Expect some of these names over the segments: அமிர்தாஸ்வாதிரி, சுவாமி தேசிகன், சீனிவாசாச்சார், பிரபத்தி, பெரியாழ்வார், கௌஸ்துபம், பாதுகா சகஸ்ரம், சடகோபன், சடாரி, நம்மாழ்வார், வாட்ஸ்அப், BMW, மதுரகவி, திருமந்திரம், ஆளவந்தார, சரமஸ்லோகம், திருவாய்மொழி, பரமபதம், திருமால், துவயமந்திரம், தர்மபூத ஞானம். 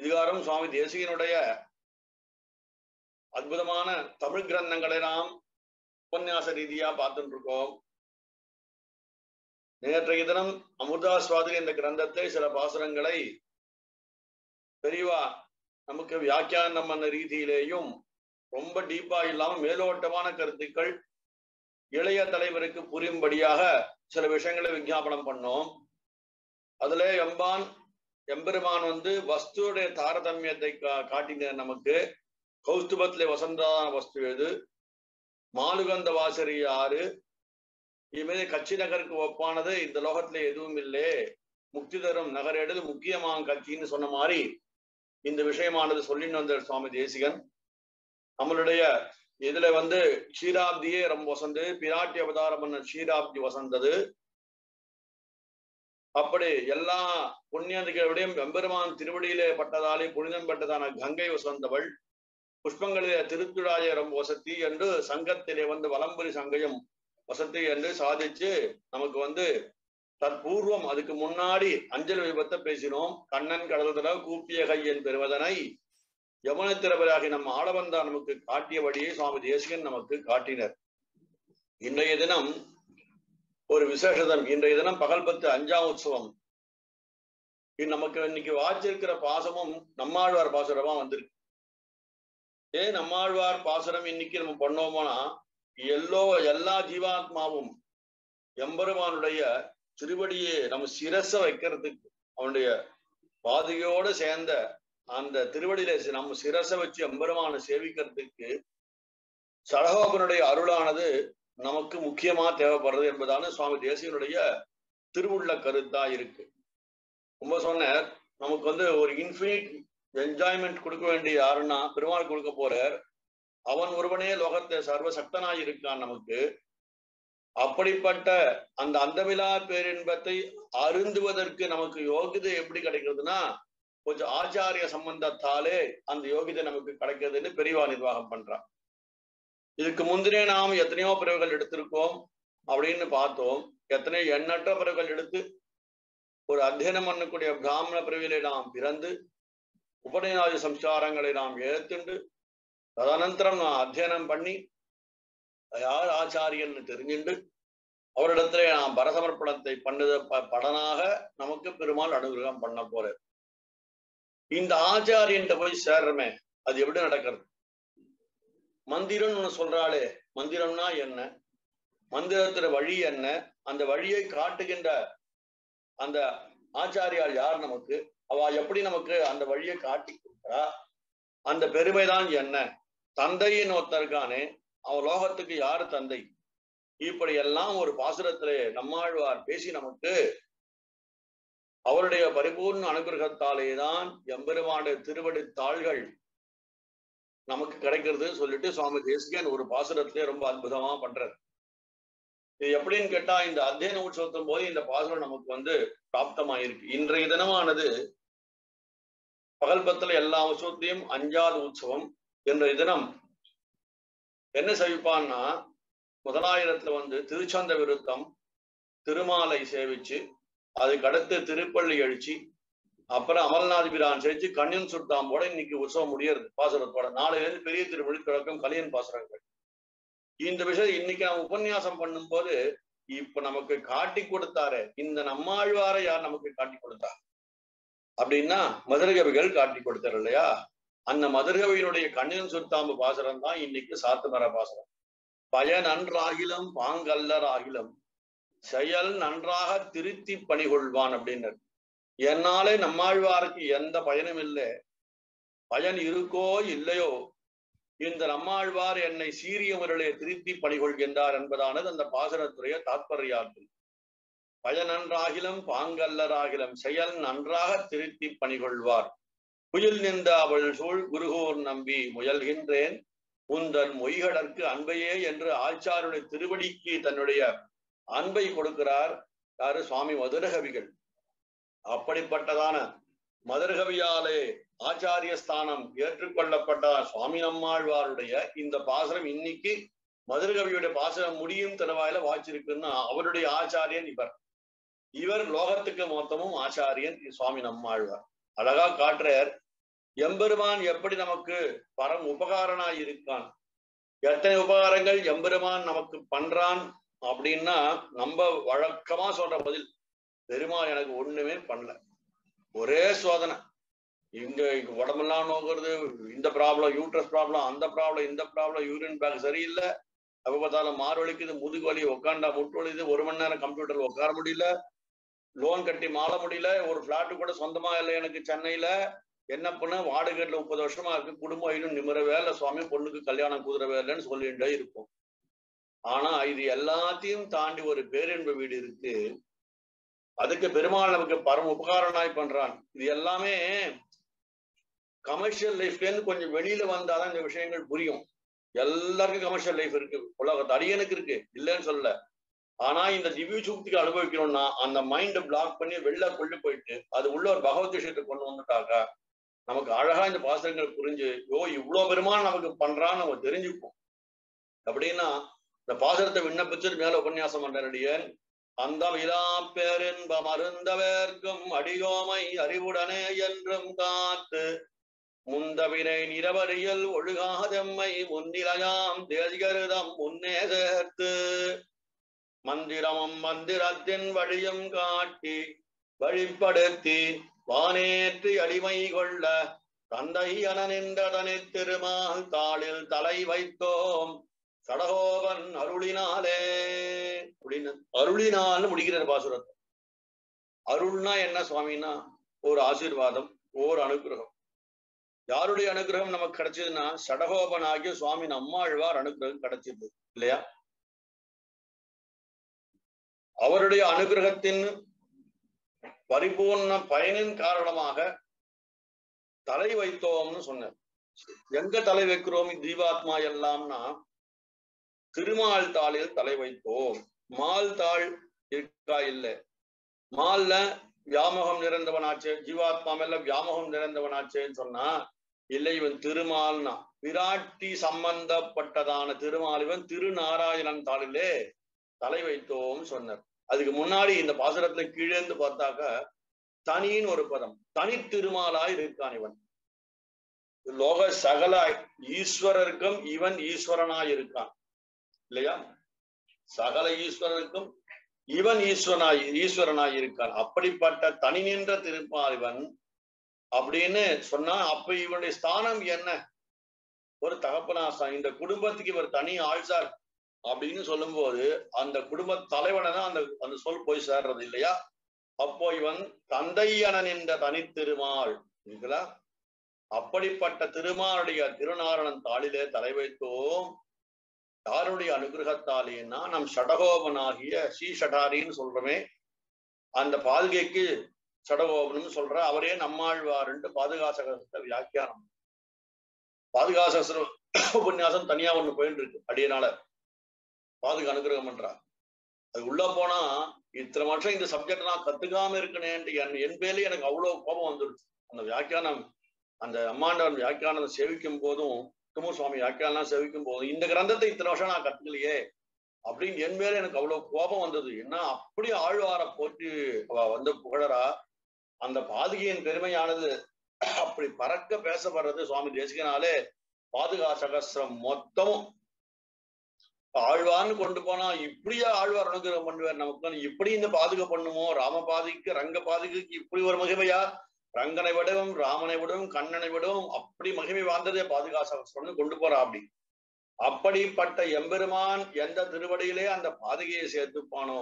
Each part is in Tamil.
இதுகாரும் சுவாமி தேசிகனுடைய அற்புதமான தமிழ் கிரந்தங்களை நாம் உபன்யாச ரீதியா பார்த்துட்டு இருக்கோம். நேற்றைய தினம் அமிர்தாஸ்வாதிரி இந்த கிரந்தத்தை சில பாசுரங்களை பெரியவா நமக்கு வியாக்கியானம் பண்ண ரீதியிலேயும் ரொம்ப டீப்பா இல்லாம மேலோட்டமான கருத்துக்கள் இளைய தலைவருக்கு புரியும்படியாக சில விஷயங்களை விஞ்ஞாபனம் பண்ணோம். அதுல எம்பெருமான் வஸ்துடைய தாரதமியத்தை காட்டின நமக்கு. கௌஸ்துபத்திலே வசந்தான வஸ்து எது, மாலுகந்த வாசரி யாரு, இவரே கட்சி நகருக்கு ஒப்பானது இந்த லோகத்திலே எதுவும் இல்லை, முக்தி தரும் நகர் எடு முக்கியமான கட்சின்னு சொன்ன மாதிரி இந்த விஷயமானது சொல்லின்னு வந்த சுவாமி தேசிகன் நம்மளுடைய இதுல க்ஷீராப்தியே ரொம்ப வசந்து பிராட்டி அவதாரம் பண்ண க்ஷீராப்தி வசந்தது. அப்படி எல்லா புண்ணியர்களையும் எம்பெருமான் திருவடியிலே பட்டதாலே புனிதம் பட்டதான கங்கை வசந்தவள், புஷ்பங்களிலே திருத்துழாய ரொம்ப வசத்தி என்று சங்கத்திலே வலம்புரி சங்கையும் வசத்தி என்று சாதிச்சு நமக்கு தற்பூர்வம் அதுக்கு முன்னாடி அஞ்சல் விபத்தை பேசினோம். கண்ணன் கடல் தடவை கூப்பிய கையன் பெறுவதனை யமுனை திரவராகி நம் ஆளவந்தா நமக்கு காட்டியபடியே சுவாமி தேசிகன் நமக்கு காட்டினர். இன்றைய தினம் ஒரு விசேஷம். இன்றைய தினம் பகல்பத்து 5ஆம் உற்சவம். நமக்கு இன்னைக்கு வாச்சிருக்கிற பாசமும் நம்மாழ்வார் பாசுரமா வந்திருக்கு. ஏன் நம்மாழ்வார் பாசுரம் இன்னைக்கு நம்ம பண்ணோம்னா, எல்லா ஜீவாத்மாவும் எம்பெருமானுடைய திருவடியை நம்ம சிரச வைக்கிறதுக்கு அவனுடைய பாதையோடு சேர்ந்த அந்த திருவடியில நம்ம சிரச வச்சு எம்பெருமானை சேவிக்கிறதுக்கு சடகோபனுடைய அருளானது நமக்கு முக்கியமா தேவைப்படுறது என்பதான சுவாமி தேசிகனுடைய திருவுள்ள கருத்தா இருக்கு. ரொம்ப சொன்னார் நமக்கு ஒரு இன்ஃபினிட் என்ஜாய்மெண்ட் கொடுக்க வேண்டிய யாருன்னா பெருமாள் கொடுக்க போறார். அவன் ஒருவனே லோகத்தை சர்வசக்தனாய் இருக்கான். நமக்கு அப்படிப்பட்ட அந்த அந்தமிலா பேரின்பத்தை அருந்துவதற்கு நமக்கு யோகிதை எப்படி கிடைக்கிறதுனா கொஞ்சம் ஆச்சாரிய சம்பந்தத்தாலே அந்த யோகிதை நமக்கு கிடைக்கிறதுன்னு பெரியவா நிர்வாகம் பண்றான். இதுக்கு முந்தினே நாம் எத்தனையோ பிறவுகள் எடுத்திருக்கோம் அப்படின்னு பார்த்தோம். எத்தனையோ எண்ணற்ற பிறவுகள் எடுத்து ஒரு அத்தியனம் பண்ணக்கூடிய பிராமண பிறவியிலே நாம் பிறந்து உபநியாய சம்சாரங்களை நாம் ஏற்றுண்டு ததனந்தரம் நாம் அத்தியனம் பண்ணி யார் ஆச்சாரியன்னு தெரிஞ்சுண்டு அவரிடத்திலே நாம் பரசமர்ப்பணத்தை பண்ணத படனாக நமக்கு பெருமாள் அனுகிரகம் பண்ண போறார். இந்த ஆச்சாரியன்ட்ட போய் சேர்றமே அது எப்படி நடக்கிறது? மந்திரம்னு ஒன்று சொல்றாளே, மந்திரம்னா என்ன, மந்திரத்துல வழி என்ன, அந்த வழியை காட்டுகின்ற அந்த ஆச்சாரியால் யார் நமக்கு, அவ எப்படி நமக்கு அந்த வழியை காட்டி கொடுக்குறா, அந்த பெருமைதான் என்ன? தந்தைன்னு ஒருத்தருக்கானே, அவன் லோகத்துக்கு யார் தந்தை? இப்படி எல்லாம் ஒரு பாசுரத்துல நம்மாழ்வார் பேசி நமக்கு அவருடைய பரிபூர்ண அனுகிரகத்தாலேதான் எம்பெருமானுடைய திருவடி தாள்கள் நமக்கு கிடைக்கிறது சொல்லிட்டு சுவாமி தேசிகன் ஒரு பாசுரத்திலே ரொம்ப அற்புதமா பண்றாரு. இது எப்படின்னு கேட்டா, இந்த அத்தியன உற்சவத்தின் போது இந்த பாசுரம் நமக்கு பிராப்தமாயிருக்கு. இன்றைய தினமானது பகல்பத்துல எல்லா உற்சவத்தையும் 5ஆவது உற்சவம். இன்றைய தினம் என்ன செய்வான்னா முதலாயிரத்துல வந்து திருச்சந்த விருத்தம் திருமாலை சேவிச்சு அதுக்கடுத்து திருப்பள்ளி எழுச்சி அப்புறம் அமல்நாத் பிரான் செஞ்சு கண்ணியன் சுட்டாம்போட இன்னைக்கு உற்சவம் முடியறது பாசுரத்தோட. நாளையிலிருந்து பெரிய திருவள்ளி தொடக்கம் கலியன் பாசுரங்கள். இந்த விஷயம் இன்னைக்கு நான் உபன்யாசம் பண்ணும்போது இப்ப நமக்கு காட்டி கொடுத்தாரு. இந்த நம்மாழ்வாரை யார் நமக்கு காட்டி கொடுத்தா அப்படின்னா மதுரகவிகள் காட்டி கொடுத்தாரு இல்லையா? அந்த மதுரகவியினுடைய கண்ணியன் சுத்தாம்பு பாசுரம் தான் இன்னைக்கு சாத்துமர பாசுரம். பயன் நன்றாகிலும் பாங்கல்லராகிலும் செயல் நன்றாக திருத்தி பணிகொள்வான் அப்படின்னு. என்னாலே நம்மாழ்வாருக்கு எந்த பயனும் இல்லை, பயன் இருக்கோ இல்லையோ இந்த நம்மாழ்வார் என்னை சீரியவர்களே திருத்தி பணிகொள்கின்றார் என்பதானது அந்த பாசனத்துடைய தாற்பயாகும். பயன் நன்றாகிலும் பாங்கல்லராகிலும் செயல் நன்றாக திருத்தி பணிகொள்வார். புயல் நின்ற அவள் சூழ் குருகோர் நம்பி முயல்கின்றேன் உந்தன் மொய்கடற்கு அன்பையே என்று ஆச்சாருடைய திருவடிக்கு தன்னுடைய அன்பை கொடுக்கிறார் யாரு? சுவாமி மதுரகவிகள். அப்படிப்பட்டதான மதுரகவியாலே ஆச்சாரிய ஸ்தானம் ஏற்றுக்கொள்ளப்பட்ட சுவாமி நம்மாழ்வாருடைய இந்த பாசுரம் இன்னைக்கு மதுரகவியுடைய பாசுரம் முடியும் தருவாயில வாய்ச்சிருக்குன்னா அவருடைய ஆச்சாரியன் இவர். இவர் லோகத்துக்கு மொத்தமும் ஆச்சாரியன் சுவாமி நம்மாழ்வார். அழகா காட்டுறார் எம்பெருமான் எப்படி நமக்கு பரம் உபகாரனாய் இருக்கான், எத்தனை உபகாரங்கள் எம்பெருமான் நமக்கு பண்றான் அப்படின்னா நம்ம வழக்கமா சொல்ற பதில் பெருமாள் எனக்கு ஒண்ணுமே பண்ணல, ஒரே சோதனை. இங்க உடம்பெல்லாம் நோக்குறது, இந்த ப்ராப்ளம், யூட்ரஸ் ப்ராப்ளம், அந்த ப்ராப்ளம், இந்த ப்ராப்ளம், யூரின் பேக் சரியில்லை, அப்ப பார்த்தாலும் மார்வழிக்குது, முதுகு வலி, உக்காண்டா முட்டு வலிது, 1 மணி நேரம் கம்ப்யூட்டர் உட்கார முடியல, லோன் கட்டி மாற முடியல, ஒரு பிளாட்டு கூட சொந்தமா இல்லை எனக்கு சென்னையில, என்ன பண்ண வாடகைல 30 வருஷமா இருக்கு, குடும்பம் இன்னும் நிம்மற வேலை, சுவாமி பொண்ணுக்கு கல்யாணம் குதிரை வேலைன்னு சொல்லிட்டு இருக்கும். ஆனா இது எல்லாத்தையும் தாண்டி ஒரு பேரன்பு வீடு இருக்கு, அதுக்கு பெருமாள் நமக்கு பரம உபகாரனாய் பண்றான். இது எல்லாமே கமர்ஷியல் லைஃப்லேருந்து கொஞ்சம் வெளியில வந்தாதான் இந்த விஷயங்கள் புரியும். எல்லாருக்கும் கமர்ஷியல் லைஃப் இருக்கு, உலகத்து அடியனுக்கு இருக்கு, இல்லைன்னு சொல்லல. ஆனா இந்த திவ்ய சூக்திக்கு அனுபவிக்கணும்னா அந்த மைண்டை பிளாக் பண்ணி வெளில கொண்டு போயிட்டு அது உள்ள ஒரு பகவத் விஷயத்தை கொண்டு வந்துட்டாக்கா நமக்கு அழகா இந்த பாசனங்கள் புரிஞ்சு யோ இவ்வளவு பெருமாள் நமக்கு பண்றான்னு நம்ம தெரிஞ்சுப்போம். அப்படின்னா இந்த பாசனத்தை விண்ணப்பிச்சு மேல உபன்யாசம் பண்றடிய அந்த விழா பேரின்பம் அருந்தவேற்கும் அடியோமை அறிவுடனே என்றும் காத்து முந்தவினை நிரவறியல் ஒழுகாதம்மை முன்னிலையாம் தேசிகருதம் முன்னே சேர்த்து மந்திரமும் மந்திரத்தின் வழியும் காட்டி வழிப்படுத்தி வானேற்றி அடிமை கொள்ள தந்தை என நின்றதனை திருமால் தாளில் தலை வைத்தோம் சடகோபன் அருளினாலே அப்படின்னு அருளினால்னு முடிக்கிறார் பாசுரத்தை. அருள்னா என்ன சுவாமின்னா? ஒரு ஆசீர்வாதம், ஒரு அனுகிரகம். யாருடைய அனுகிரகம் நமக்கு கிடைச்சதுன்னா சடகோபன் ஆகிய சுவாமி நம்மாழ்வார் அனுகிரகம் கிடைச்சிருந்தது இல்லையா? அவருடைய அனுகிரகத்தின் பரிபூர்ண பயனின் காரணமாக தலை வைத்தோம்னு சொன்னார். எங்க தலை வைக்கிறோம் ஜீவாத்மா எல்லாம்னா திருமால் தாளில் தலை வைத்தோம். மால் தாள் இருக்கா? இல்லை. மால்ல வியாமகம் நிறைந்தவனாச்சு, ஜீவாத்மா மேல வியாமகம் நிறைந்தவனாச்சேன்னு சொன்னா இல்லை, இவன் திருமால்னா விராட்டி சம்பந்தப்பட்டதான திருமால், இவன் திருநாராயணன் தாளிலே தலை வைத்தோம் சொன்னார். அதுக்கு முன்னாடி இந்த பாசுரத்துல கீழேந்து பார்த்தாக்க தனின்னு ஒரு பதம், தனித்திருமாலாய் இருக்கான் இவன், லோக சகல ஈஸ்வரருக்கும் இவன் ஈஸ்வரனாய் இருக்கான் இல்லையா? சகல ஈஸ்வரனுக்கும் இவன் ஈஸ்வரனாய் இருக்கான். அப்படிப்பட்ட தனி நின்ற திருமால் இவன் அப்படின்னு சொன்னா அப்ப இவனுடைய ஸ்தானம் என்ன? ஒரு தகப்பனாசம். இந்த குடும்பத்துக்கு இவர் தனி ஆழ்சார் அப்படின்னு சொல்லும் போது அந்த குடும்ப தலைவனை தான் அந்த அந்த சொல் போய் சேர்றது இல்லையா? அப்போ இவன் தந்தை என நின்ற தனித்திருமாள் இருக்குதா? அப்படிப்பட்ட திருமாலுடைய திருநாரணன் தாளிலே தலை வைத்தோம். யாருடைய அனுகிரகத்தாலேன்னா நம் சடகோபனாகிய ஸ்ரீ சடாரின்னு சொல்றமே, அந்த பாதுகைக்கு சடகோபனும் சொல்ற அவரே நம்மாழ்வாருன்ட்டு பாதுகாசகத்தை வியாக்கியானம். பாதுகாசகர உபன்யாசம் தனியா ஒண்ணு போயிட்டு இருக்கு. அடியனால பாதுகா அனுகிரகம் பண்றார். அது உள்ள போனா இத்தனை வருஷம் இந்த சப்ஜெக்ட் நான் கத்துக்காம இருக்கணேன்ட்டு என் பேர்ல எனக்கு அவ்வளவு கோபம் வந்துருச்சு. அந்த வியாக்கியானம், அந்த அம்மாண்டவன் வியாக்கியானத்தை சேவிக்கும் போதும் என்னமோ சுவாமி யாக்கையெல்லாம் சேவிக்கும் போது இந்த கிரந்தத்தை இத்தனை வருஷம் நான் கற்றுக்கலையே அப்படின்னு என் மேல எனக்கு அவ்வளவு கோபம் வந்தது. ஏன்னா அப்படி ஆழ்வார போற்றி வந்து புகழரா அந்த பாதுகையின் பெருமையானது அப்படி பறக்க பேசப்படுறது. சுவாமி தேசிகனாலே பாதுகா சகஸ்ரம் மொத்தமும் ஆழ்வார்னு கொண்டு போனா இப்படியா ஆழ்வார் அனுகிரகம் பண்ணுவார் நமக்கு. இப்படி இந்த பாதுகா பண்ணுமோ ராம பாதுகைக்கு ரங்க பாதுகைக்கு இப்படி ஒரு மகிமையா, ரங்கனை விடவும் ராமனை விடவும் கண்ணனை விடவும் அப்படி மகிமை வாழ்ந்ததே பாதுகா சகஸ்ரம்னு கொண்டு போறா. அப்படி அப்படிப்பட்ட எம்பெருமான் எந்த திருவடியிலே அந்த பாதுகையை சேர்த்துப்பானோ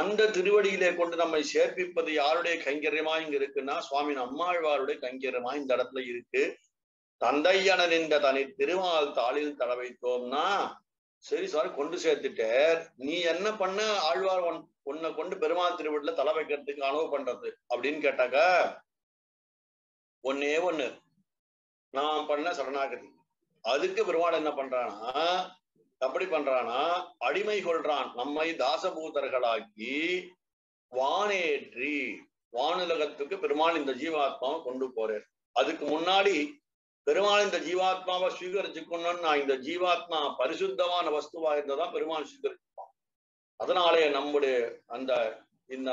அந்த திருவடியிலே கொண்டு நம்மை சேர்ப்பிப்பது யாருடைய கைங்கரியமா இங்க இருக்குன்னா சுவாமி நம்மாழ்வாருடைய கைங்கரியமா இந்த இடத்துல இருக்கு. தந்தையன நின்ற தனி திருமால் தாளில் தலை வைத்தோம்னா சரி சார் கொண்டு சேர்த்துட்டேர், நீ என்ன பண்ண ஆழ்வார் உன்னை கொண்டு பெருமாள் திருவடியில தலை வைக்கிறதுக்கு அனுபவ பண்றது அப்படின்னு கேட்டாக்க ஒன்னே ஒண்ணு, நான் பண்ண சரணாகதி. அதுக்கு பெருமாள் என்ன பண்றானா எப்படி பண்றானா அடிமை கொள்றான், நம்மை தாசபூதர்களாக்கி வானேற்றி வானுலகத்துக்கு பெருமாள் இந்த ஜீவாத்மாவை கொண்டு போறேன். அதுக்கு முன்னாடி பெருமாள் இந்த ஜீவாத்மாவை ஸ்வீகரிச்சுக்கணும்னு நான் இந்த ஜீவாத்மா பரிசுத்தமான வஸ்துவா இருந்ததான் பெருமாள் ஸ்வீகரிச்சுப்பான். அதனாலே நம்முடைய அந்த இந்த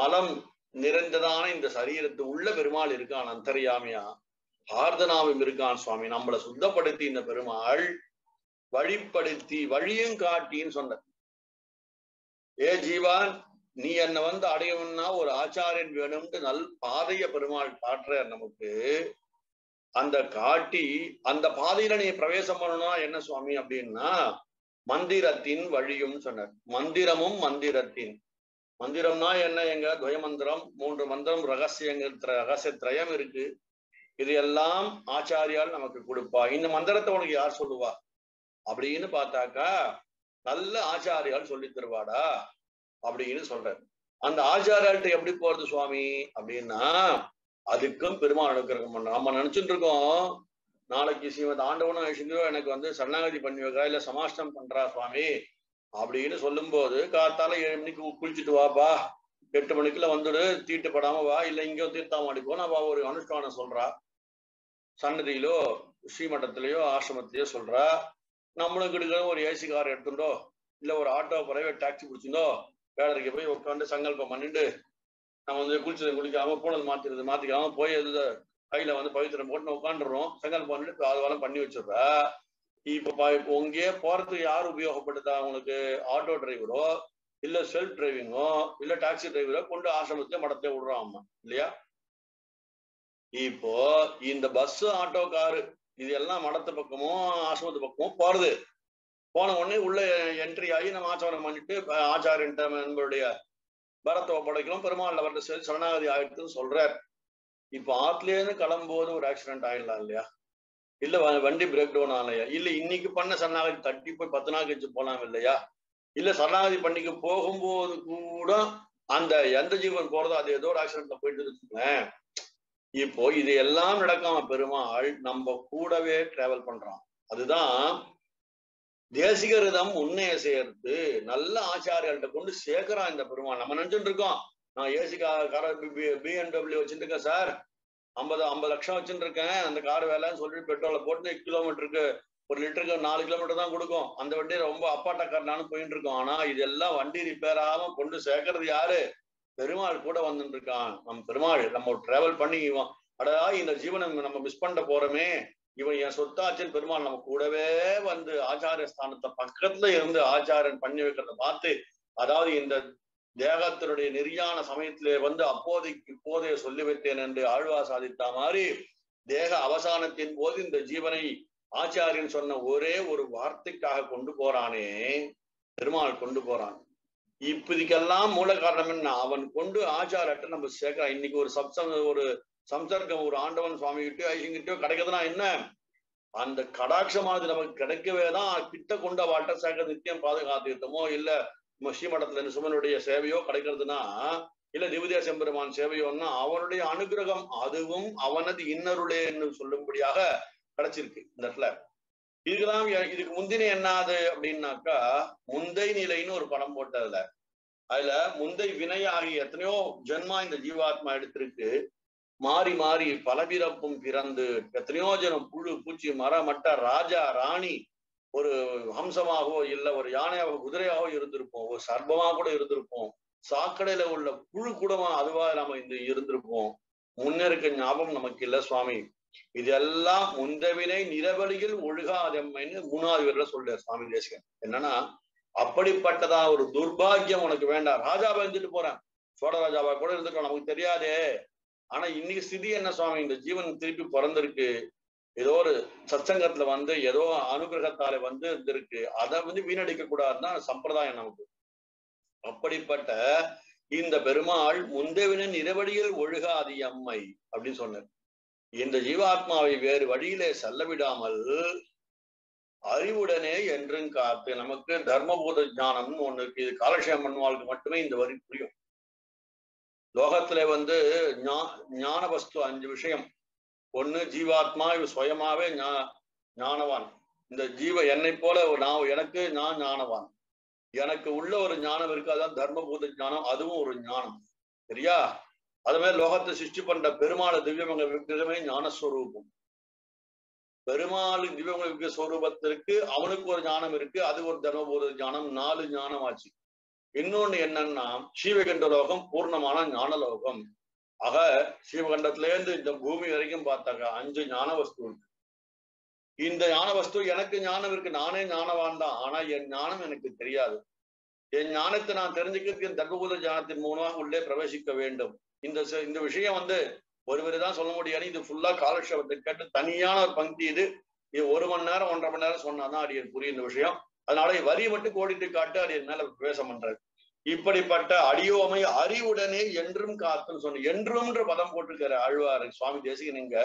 மலம் நிறைந்ததான இந்த சரீரத்து உள்ள பெருமாள் இருக்கான் அந்தரியாமியா, ஆர்தனாவும் இருக்கான். சுவாமி நம்மளை சுத்தப்படுத்தி இந்த பெருமாள் வழிப்படுத்தி வழியும் காட்டின்னு சொன்ன. ஏ ஜீவான், நீ என்னை வந்து அடையணும்னா ஒரு ஆச்சாரியன் வேணும்ட்டு நல் பாதைய பெருமாள் காட்டுற நமக்கு. அந்த காட்டி அந்த பாதையில நீ பிரவேசம் பண்ணணும்னா என்ன சுவாமி அப்படின்னா மந்திரத்தின் வழியும் சொன்னார். மந்திரமும் மந்திரத்தின் மந்திரம்னா என்ன, எங்க துவயமந்திரம் 3 மந்திரம் ரகசியங்கிற ரகசிய திரயம் இருக்கு. இது எல்லாம் ஆச்சாரியால் நமக்கு கொடுப்பா. இந்த மந்திரத்தை உனக்கு யார் சொல்லுவா அப்படின்னு பார்த்தாக்கா நல்ல ஆச்சாரியால் சொல்லி தருவாடா அப்படின்னு சொல்றாரு. அந்த ஆச்சாரியால்கிட்ட எப்படி போறது சுவாமி அப்படின்னா அதுக்கும் பெருமாள் அனுகிரகம் பண்றோம். நம்ம நினைச்சுட்டு இருக்கோம் நாளைக்கு ஸ்ரீமத் ஆண்டவனும் ஐஷிங்கோ எனக்கு வந்து சரணாகதி பண்ணி வைக்கிறா இல்ல சமாஷ்டம் பண்றா சுவாமி அப்படின்னு சொல்லும் போது காத்தால 7 மணிக்கு குளிச்சுட்டு வாப்பா, 8 மணிக்குள்ள வந்துடு, தீட்டுப்படாம வா, இல்ல இங்கோ தீர்த்தாம அடிப்போம் நான் வா ஒரு அனுஷ்டானம் சொல்றா, சன்னதியிலோ ஸ்ரீமட்டத்திலயோ ஆசிரமத்திலயோ சொல்றா. நம்மளும் கிட்ட ஒரு ஏசி கார் எடுத்துட்டோ இல்ல ஒரு ஆட்டோ பிரைவேட் டாக்ஸி பிடிச்சிருந்தோ வேலைக்கு போய் உட்காந்து சங்கல்பம் பண்ணிட்டு நம்ம வந்து குளிச்சதை குளிக்காம போனது மாத்திக்காம போய் எது கையில வந்து பவித்திரம் போட்டு உட்காந்துடுறோம், சங்கல்பம் பண்ணிட்டு அதுவெல்லாம் பண்ணி வச்சிடுறா. இப்ப உங்கே போறதுக்கு யார் உபயோகப்படுத்தா உங்களுக்கு, ஆட்டோ டிரைவரோ இல்ல செல்ஃப் டிரைவிங்கோ இல்ல டாக்ஸி டிரைவரோ கொண்டு ஆசிரமத்தையும் மடத்தையே விடுறோம் அம்மா இல்லையா. இப்போ இந்த பஸ் ஆட்டோ காரு இது எல்லாம் மடத்து பக்கமும் ஆசிரமத்து பக்கமும் போறது, போன உடனே உள்ள என்ட்ரி ஆகி நம்ம ஆச்சாரம் பண்ணிட்டு ஆச்சாரியன் நம்மளுடைய பரத்தை ஒப்படைக்கிறோம் பெருமாள் அவர்கிட்ட சரணாகதி ஆயிடுதுன்னு சொல்றார். இப்ப ஆத்துலேருந்து கிளம்பும்போது ஒரு ஆக்சிடென்ட் ஆயிடலாம் இல்லையா, இல்ல வண்டி பிரேக் டவுன் ஆகலையா, இல்ல இன்னைக்கு பண்ண சரணாகதி தட்டி போய் 10 நாள் கழிச்சு போலாம் இல்லையா, இல்ல சரணாகதி பண்ணிக்கு போகும்போது கூட அந்த எந்த ஜீவன் போறதோ அது ஏதோ ஒரு ஆக்சிடென்ட்ல போயிட்டு வச்சுக்கோங்களேன். இப்போ இது எல்லாம் நடக்காம பெருமாள் நம்ம கூடவே டிராவல் பண்றோம். அதுதான் தேசிகரிடம் உன்னைய சேர்த்து நல்ல ஆச்சாரியாள்கிட்ட கொண்டு சேர்க்கிறான் இந்த பெருமாள். நம்ம நினைச்சுட்டு இருக்கோம் நான் ஏசி கார BMW வச்சுட்டு இருக்கேன் சார், 50 லட்சம் வச்சுட்டு இருக்கேன், அந்த கார் வேலைன்னு சொல்லிட்டு பெட்ரோலை போட்டு கிலோமீட்டருக்கு 1 லிட்டருக்கு 4 கிலோமீட்டர் தான் கொடுக்கும், அந்த வண்டியை ரொம்ப அப்பாட்டா காரனாலும் போயிட்டு இருக்கோம். ஆனா இதெல்லாம் வண்டி ரிப்பேர் ஆகாம கொண்டு சேர்க்கறது யாரு, பெருமாள் கூட வந்துட்டு இருக்கான் நம்ம பெருமாள். நம்ம டிராவல் பண்ணி இவன் அடா இந்த ஜீவனை நம்ம மிஸ் பண்ண போறோமே, இவன் என் சொத்தாச்சின் பெருமாள் நம்ம கூடவே வந்து ஆச்சாரிய ஸ்தானத்தை பக்கத்துல இருந்து ஆச்சாரியன் பண்ணி வைக்கிறத பார்த்து, அதாவது இந்த தேகத்தினுடைய நெறியான சமயத்திலே வந்து அப்போதைக்கு இப்போதே சொல்லி வைத்தேன் என்று ஆழ்வா சாதித்த மாதிரி தேக அவசானத்தின் போது இந்த ஜீவனை ஆச்சாரியன் சொன்ன ஒரே ஒரு வார்த்தைக்காக கொண்டு போறானே பெருமாள் கொண்டு போறான். இப்போதைக்கெல்லாம் மூல காரணம் என்ன, அவன் கொண்டு ஆச்சாரத்தை நம்ம சேர்க்கிறான். இன்னைக்கு ஒரு சம்சர்க்கம் ஒரு ஆண்டவன் சுவாமிகிட்டயோ ஐயங்கிட்டயோ கிடைக்கிறதுனா என்ன, அந்த கடாட்சமானது நமக்கு கிடைக்கவே தான் கிட்ட கொண்டு அவட்ட சேர்க்க நித்தியம் பாதுகாத்திருத்தமோ இல்ல ஸ்ரீமடத்துல சுமனுடைய சேவையோ கிடைக்கிறதுனா இல்ல திவ்ய செம்பெருமான் சேவையோன்னா அவனுடைய அனுகிரகம் அதுவும் அவனது இன்னருளே என்று சொல்லும்படியாக கிடைச்சிருக்கு இந்த இடத்துல. இதுக்கெல்லாம் இதுக்கு முந்தின என்னாது அப்படின்னாக்கா முந்தை நிலைன்னு ஒரு படம் போட்டதுல அதுல முந்தை வினை ஆகிய எத்தனையோ ஜென்மா இந்த ஜீவாத்மா எடுத்திருக்கு. மாறி பலபிறப்பும் பிறந்து எத்தனையோ ஜனம் புழு பூச்சி மரமட்ட ராஜா ராணி ஒரு ஹம்சமாகவோ இல்ல ஒரு யானையாகவோ குதிரையாகவோ இருந்திருப்போம், ஒரு சர்பமா கூட இருந்திருப்போம், சாக்கடையில உள்ள புழு கூடமா அதுவா நாம இந்த இருந்திருப்போம். முன்னிருக்க ஞாபகம் நமக்கு இல்ல சுவாமி. இதெல்லாம் முந்தவினை நிரவலியில் ஒழுகாதம்மைன்னு மூணாவது பேர்ல சொல்ற சுவாமி தேசிகன். என்னன்னா அப்படிப்பட்டதா ஒரு துர்பாகியம் உனக்கு வேண்டாம். ராஜாவை இருந்துட்டு போறேன், சோழ ராஜாவா கூட இருந்துக்கலாம், நமக்கு தெரியாதே. ஆனா இன்னைக்கு ஸ்திதி என்ன சுவாமி, இந்த ஜீவன் திருப்பி பிறந்திருக்கு, ஏதோ ஒரு சச்சங்கத்துல வந்து ஏதோ அனுகிரகத்தால வந்து இருந்திருக்கு, அதை வந்து வீணடிக்க கூடாதுதான் சம்பிரதாயம் நமக்கு. அப்படிப்பட்ட இந்த பெருமாள் முந்தவின நிறவடியில் ஒழுகாதி அம்மை அப்படின்னு சொன்னார். இந்த ஜீவாத்மாவை வேறு வழியிலே செல்ல விடாமல் அறிவுடனே என்றும் காத்து. நமக்கு தர்மபூத ஞானம்னு ஒண்ணு இருக்கு, இது காலக்ஷேபம் பண்ணுவாளுக்கு மட்டுமே இந்த வரி புரியும். லோகத்துல வந்து ஞான வஸ்து 5 விஷயம். ஒண்ணு ஜீவாத்மா சுயமாவே ஞானவான். இந்த ஜீவ என்னை போல நான் எனக்கு நான் ஞானவான், எனக்கு உள்ள ஒரு ஞானம் இருக்கு, அதான் தர்மபூத ஞானம், அதுவும் ஒரு ஞானம் சரியா. அது மாதிரி லோகத்தை சிருஷ்டி பண்ற பெருமாள் திவ்யமங்க விக்கிரகமே ஞானஸ்வரூபம். பெருமாள் திவ்யமங்க விக்கிர ஸ்வரூபத்திற்கு அவனுக்கு ஒரு ஞானம் இருக்கு, அது ஒரு தர்மபூத ஞானம். 4 ஞானம் ஆச்சு. இன்னொன்னு என்னன்னா சீவகண்ட லோகம் பூர்ணமான ஞான லோகம். ஆக சீவகண்டத்துல இருந்து இந்த பூமி வரைக்கும் பார்த்தாக்கா 5 ஞான வஸ்து இருக்கு. இந்த ஞான வஸ்து எனக்கு ஞானம் இருக்கு, நானே ஞானவான் தான், ஆனா என் ஞானம் எனக்கு தெரியாது. என் ஞானத்தை நான் தெரிஞ்சுக்கிறதுக்கு என் தர்மபூத ஞானத்தின் மூலமாக உள்ளே பிரவேசிக்க வேண்டும். இந்த விஷயம் வந்து ஒருவரை தான் சொல்ல முடியாது. இது ஃபுல்லா காலக்ஷேபத்தை கேட்டு தனியான ஒரு பங்கி. இது 1 மணி நேரம் 1.5 மணி நேரம் சொன்னாதான் அடியன் புரியும் இந்த விஷயம். அதனால வரி மட்டும் கோடிட்டு காட்டு அடியன் மேல பேசம் பண்றாரு. இப்படிப்பட்ட அடியோமை அறிவுடனே என்றும் காத்துன்னு சொன்ன என்றும்ன்ற பதம் போட்டிருக்காரு ஆழ்வாரு சுவாமி தேசிகன். இங்க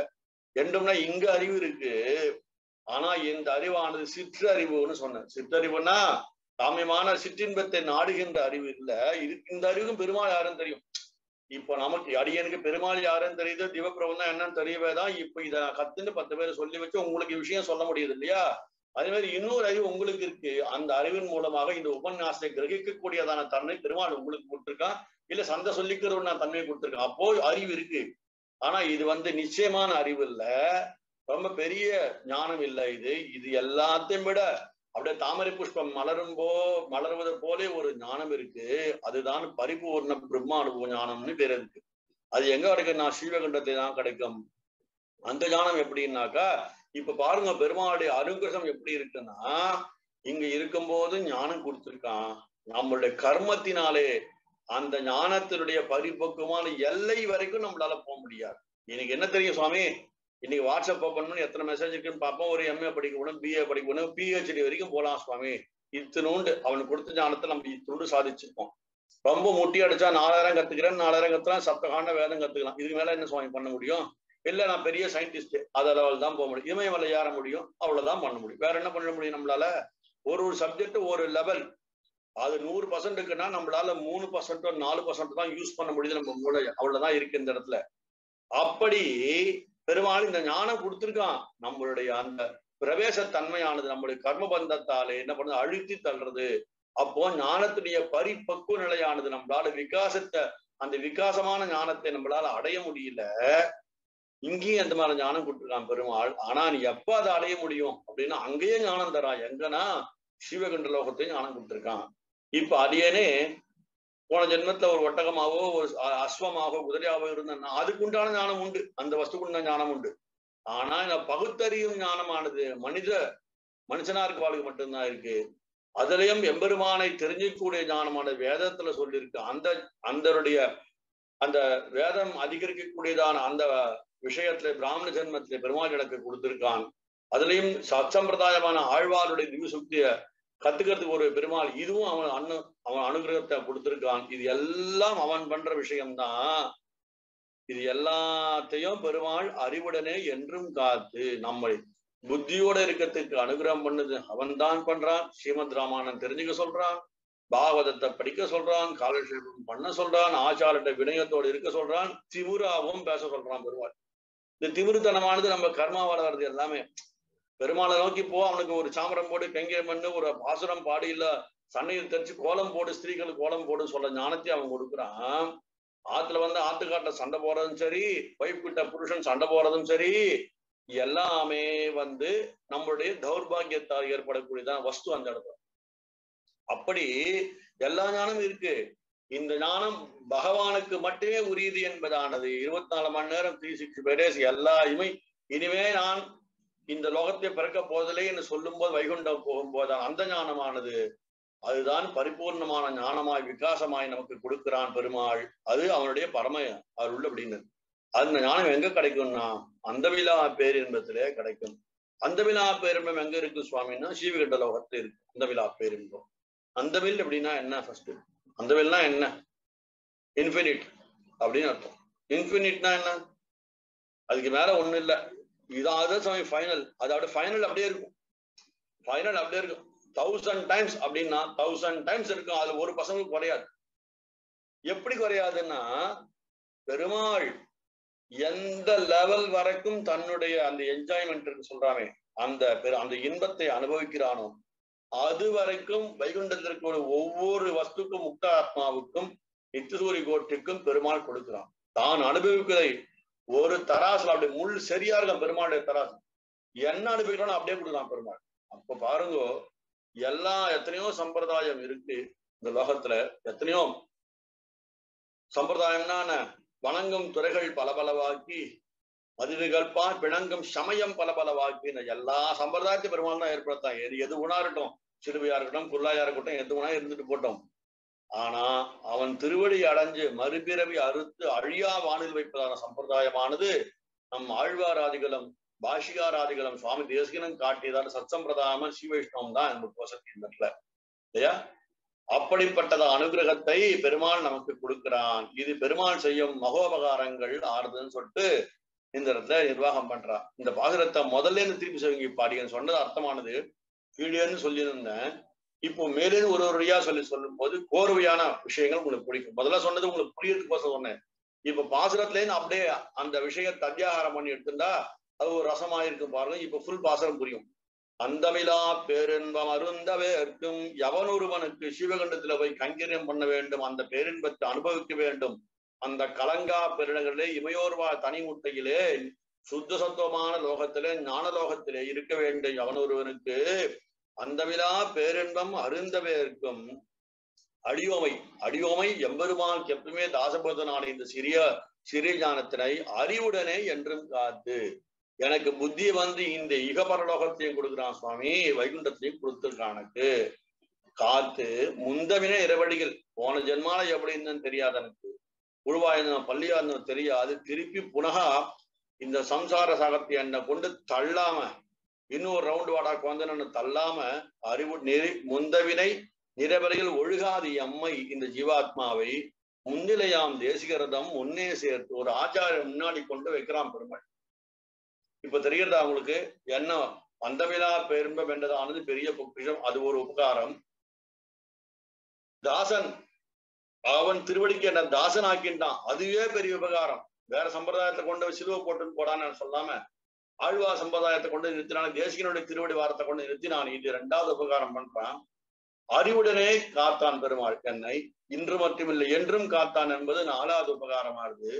என்றும்னா இங்க அறிவு இருக்கு, ஆனா இந்த அறிவானது சிற்றறிவுன்னு சொன்ன. சிற்றறிவுன்னா சாமியமான சிற்றின்பத்தை நாடுகின்ற அறிவு இல்ல. இதுக்கு இந்த அறிவுக்கும் பெருமாள் யாருன்னு தெரியும். இப்போ நமக்கு அடியனுக்கு பெருமாள் யாருன்னு தெரியுது, திவப்பிரபந்தம் என்னன்னு தெரியவே தான். இப்போ இதை கத்துன்னு 10 பேர் சொல்லி வச்சு உங்களுக்கு விஷயம் சொல்ல முடியுது இல்லையா. அதே மாதிரி இன்னொரு அறிவு உங்களுக்கு இருக்கு. அந்த அறிவின் மூலமாக இந்த உபன்யாசத்தை கிரகிக்கக்கூடியதான தன்மை பெருமாள் உங்களுக்கு கொடுத்துருக்கான், இல்ல சந்தை சொல்லிக்கிறவன் நான் தன்மையை கொடுத்துருக்கேன். அப்போ அறிவு இருக்கு, ஆனா இது வந்து நிச்சயமான அறிவு இல்ல, ரொம்ப பெரிய ஞானம் இல்லை. இது எல்லாத்தையும் விட அப்படியே தாமரை புஷ்பம் மலர்வது போலே ஒரு ஞானம் இருக்கு, அதுதான் பரிபூர்ண பிரம்ம அனுபவ ஞானம்னு பேர் இருக்கு. அது எங்க கிடைக்கும்? நான் சீவகண்டத்தை தான் கிடைக்கும். அந்த ஞானம் எப்படின்னாக்கா இப்ப பாருங்க பெருமாளுடைய அனுகிரகம் எப்படி இருக்குன்னா, இங்க இருக்கும்போது ஞானம் கொடுத்துருக்கான், நம்மளுடைய கர்மத்தினாலே அந்த ஞானத்தினுடைய பரிபக்குவமான எல்லை வரைக்கும் நம்மளால போக முடியாது. எனக்கு என்ன தெரியும் சுவாமி, இன்னைக்கு வாட்ஸ்அப் ஓப்பன் எத்தனை மெசேஜ் இருக்குன்னு பார்ப்போம். ஒரு MA படிக்கணும், BA படிக்கணும், PhD வரைக்கும் போகலாம் சுவாமி. இத்தனோண்டு அவன் கொடுத்த ஞானத்தை நம்ம இத்தோண்டு சாதிச்சிருக்கோம். ரொம்ப முட்டி அடிச்சா 4000 கத்துக்கிறேன், 4000 கத்துலாம் சப்தகாண்ட வேதம் கத்துக்கலாம். இதுக்கு மேல என்ன சுவாமி பண்ண முடியும்? இல்ல நான் பெரிய சயின்டிஸ்ட் அதளவில் தான் போக முடியும், இமயமலை ஏற முடியும், அவ்வளவுதான் பண்ண முடியும். வேற என்ன பண்ண முடியும் நம்மளால? ஒரு சப்ஜெக்ட் ஒரு லெவல், அது 100%க்குன்னா நம்மளால 3%, 4% தான் யூஸ் பண்ண முடியுது நம்ம மூளை, அவ்வளவுதான் இருக்கு இந்த இடத்துல. அப்படி பெருமாள் இந்த ஞானம் கொடுத்துருக்கான். நம்மளுடைய அந்த பிரவேசத்தன்மையானது நம்மளுடைய கர்ம பந்தத்தாலே என்ன பண்ணுறது? அழுத்தி தள்ளுறது. அப்போ ஞானத்துடைய பரிபக்குவ நிலையானது நம்மளால விகாசத்தை, அந்த விகாசமான ஞானத்தை நம்மளால அடைய முடியல. இங்கேயும் அந்த மாதிரி ஞானம் கொடுத்துருக்கான் பெருமாள். ஆனா நீ எப்ப அதை அடைய முடியும் அப்படின்னா அங்கேயே ஞானம் தரான். எங்கன்னா சீவகண்ட லோகத்தையும் ஞானம் கொடுத்துருக்கான். இப்ப அடியனே போன ஜென்மத்துல ஒரு ஒட்டகமாவோ ஒரு அஸ்வமாகவோ குதிரையாவோ இருந்தேன்னா அதுக்கு உண்டான ஞானம் உண்டு, அந்த வஸ்துக்கு உண்டான ஞானம் உண்டு. ஆனா இந்த பகுத்தறியும் ஞானமானது மனுஷனா இருக்கவாளுக்கு மட்டும்தான் இருக்கு. அதுலயும் எம்பெருமானை தெரிஞ்சிக்கக்கூடிய ஞானமானது வேதத்துல சொல்லியிருக்கு. அந்த வேதம் அதிகரிக்கக்கூடியதான அந்த விஷயத்துல பிராமண ஜென்மத்திலே பெருமாள் எனக்கு கொடுத்திருக்கான். அதுலயும் சச்சம்பிரதாயமான ஆழ்வாருடைய திவ்யசுக்திய கத்துக்கிறதுக்கு ஒரு பெருமாள் இதுவும் அவன் அனுகிரகத்தை கொடுத்திருக்கான். இது எல்லாம் அவன் பண்ற விஷயம்தான். இது எல்லாத்தையும் பெருமாள் அறிவுடனே என்றும் காத்து நம்மை புத்தியோட இருக்கிறதுக்கு அனுகிரகம் பண்ணுது அவன் தான் பண்றான். ஸ்ரீமத் ராமாயணம் தெரிஞ்சுக்க சொல்றான், பாகவதத்தை படிக்க சொல்றான், காலக்ஷேபம் பண்ண சொல்றான், ஆச்சாரத்தை வினயத்தோடு இருக்க சொல்றான், திமுறாவும் பேச சொல்றான் பெருமாள். இந்த திமிருத்தனமானது நம்ம கர்மாவால வருது எல்லாமே. பெருமாளை நோக்கி போ, அவனுக்கு ஒரு சாமரம் போடு, கங்கை மண்ணு, ஒரு பாசுரம் பாடி, இல்ல சன்னையில் தெரிச்சு கோலம் போடு, ஸ்திரீகளுக்கு கோலம் போடுன்னு சொல்ல ஞானத்தை அவன் கொடுக்குறான். ஆத்துல வந்து ஆத்துக்காட்ட சண்டை போறதும் சரி, வைஃப் கிட்ட புருஷன் சண்டை போறதும் சரி, எல்லாமே வந்து நம்மளுடைய தௌர்பாகியத்தால் ஏற்படக்கூடியதான் வஸ்து அந்த இடத்துல. அப்படி எல்லா ஞானமும் இருக்கு. இந்த ஞானம் பகவானுக்கு மட்டுமே உரியது என்பதானது 24 மணி நேரம் 365 days எல்லாருமே. இனிமே நான் இந்த லோகத்தை பிறக்க போதில்லை என்று சொல்லும் போது வைகுண்டம் போகும்போதுதான் அந்த ஞானமானது, அதுதான் பரிபூர்ணமான ஞானமாய் விகாசமாய் நமக்கு கொடுக்கிறான் பெருமாள். அது அவனுடைய பரம அருள் அப்படின்னு. அந்த ஞானம் எங்க கிடைக்கும்னா அந்தவிலா பேரின்பத்திலே கிடைக்கும். அந்தவிலா பேரின்பம் எங்க இருக்கு சுவாமின்னா சீவகண்ட லோகத்துல இருக்கு அந்தவிலா பேரின்பம். அந்தவில் அப்படின்னா என்ன? ஃபர்ஸ்ட் அந்தவில்னா என்ன? இன்ஃபினிட் அப்படின்னு அர்த்தம். இன்ஃபினிட்னா என்ன? அதுக்கு மேல ஒண்ணு இல்லை. இதான் சுவாமி ஃபைனல். அதோட ஃபைனல் அப்படியே இருக்கும். ஃபைனல் அப்படியே இருக்கும். 1000 times அப்படின்னா 1000 times இருக்கும். அது ஒரு பசங்களுக்கு குறையாது. எப்படி குறையாதுன்னா பெருமாள் எந்த லெவல் வரைக்கும் தன்னுடைய அந்த என்ஜாய்மெண்ட் சொல்றாமே அந்த இன்பத்தை அனுபவிக்கிறானோ அது வரைக்கும் வைகுண்டத்திற்கு ஒவ்வொரு வஸ்துக்கும் முக்த ஆத்மாவுக்கும் நித்தியசூரி கோட்டிற்கும் பெருமாள் கொடுக்கிறான். தான் அனுபவிக்கிறதை ஒரு தராசுல அப்படி முள் சரியா இருக்கான் பெருமாளுடைய தராசு. என்ன அனுபவிக்கிறானோ அப்படியே கொடுக்கலாம் பெருமாள். அப்ப பாருங்கோ, எல்லா எத்தனையோ சம்பிரதாயம் இருக்கு இந்த லோகத்துல. எத்தனையோ சம்பிரதாயம்னா வணங்கும் துறைகள் பலபலவாக்கி மதுவிகல்பா பிணங்கும் சமயம் பலபலவாக்கின எல்லா சம்பிரதாயத்தையும் பெருமாள் தான் ஏற்படுத்தான். எது உணா இருக்கட்டும், சிறுவையா இருக்கட்டும், குள்ளாயா இருக்கட்டும், எது உணா இருந்துட்டு போட்டோம். ஆனா அவன் திருவடி அடைஞ்சு மறுபிறவி அறுத்து அழியா வானில் வைப்பதான சம்பிரதாயமானது நம் ஆழ்வாராதிகளும் பாஷிகாராதிகளும் சுவாமி தேசிகனும் காட்டியதான சத்சம்பிரதாயம் ஸ்ரீ வைஷ்ணவம் தான் என்பது வசதி இடத்துல இல்லையா? அப்படிப்பட்டத அனுகிரகத்தை பெருமாள் நமக்கு கொடுக்கிறான். இது பெருமாள் செய்யும் மகோபகாரங்கள் ஆறுதுன்னு சொல்லிட்டு இந்த இடத்துல நிர்வாகம் பண்றான். இந்த பாசுரத்தை முதல்ல இருந்து திருப்பி சிவங்கி பாடியன்னு சொன்னது அர்த்தமானது கீழேன்னு சொல்லியிருந்தேன். இப்போ மேலே ஒரு வழியா சொல்லும் போது கோர்வையான விஷயங்கள் உங்களுக்கு பிடிக்கும். முதல்ல சொன்னது உங்களுக்கு புரியறதுக்கோசம் சொன்னேன். இப்ப பாசுரத்துலேருந்து அப்படியே அந்த விஷயத்தை அத்தியாகாரம் பண்ணி எடுத்துட்டா அது ஒரு ரசமாயிருக்கும் பாருங்க. இப்ப ஃபுல் பாசுரம் புரியும். அந்தமிலா பேரின்பம் அருந்தவேற்கும் எவனொருவனுக்கு சிவகண்டத்துல போய் கைங்கரியம் பண்ண வேண்டும், அந்த பேரின்பத்தை அனுபவிக்க வேண்டும், அந்த கலங்கா பெருநகரிலே இமையோர்வா தனி முட்டையிலே சுத்த சத்துவமான லோகத்திலே ஞான லோகத்திலே இருக்க வேண்டும் எவனொருவனுக்கு அந்தமிலா பேரின்பம் அருந்தவேற்கும் அடியோமை. அடியோமை எம்பெருமான் எப்பவுமே தாசபோதனான இந்த சிறிய ஞானத்தினை அறிவுடனே என்றும் காத்து. எனக்கு புத்தி வந்து இந்த இகபரலோகத்தையும் கொடுக்குறான் சுவாமி, வைகுண்டத்தையும் கொடுத்துருக்கான் எனக்கு காத்து. முந்தவின இரவடிகள் போன ஜென்மால எப்படி இருந்தேன்னு தெரியாது எனக்கு. உருவா இருந்தோம் பள்ளியா இருந்தோம் தெரியாது. திருப்பி புனகா இந்த சம்சார சாகத்தை என்னை கொண்டு தள்ளாம இன்னொரு ரவுண்டு வாடாக்கு வந்து என்னை தள்ளாம அறிவு முந்தவினை நிறவரையில் ஒழுகாது எம்மை இந்த ஜீவாத்மாவை முன்னிலையாம் தேசிகரதம் முன்னே சேர்த்து ஒரு ஆச்சாரிய முன்னாடி கொண்டு வைக்கிறான் பெருமாள். இப்ப தெரிகிறதா அவங்களுக்கு என்ன அந்தமிலா பெரும்பம் என்றதானது பெரிய பொக்கிஷம். அது ஒரு உபகாரம். தாசன் அவன் திருவடிக்கு என்ன தாசன் ஆக்கின்றான், அதுவே பெரிய உபகாரம். வேற சம்பிரதாயத்தை கொண்டு சிலுவை போட்டுன்னு போடான்னு சொல்லாம ஆழ்வா சம்பிரதாயத்தை கொண்டு நிறுத்தினான், தேசிகனுடைய திருவடி வாரத்தை கொண்டு நிறுத்தினான். இது ரெண்டாவது உபகாரம் பண்றான். அறிவுடனே காத்தான் பெருமாள் என்னை, இன்று மட்டுமில்லை என்றும் காத்தான் என்பது நாலாவது உபகாரமானது.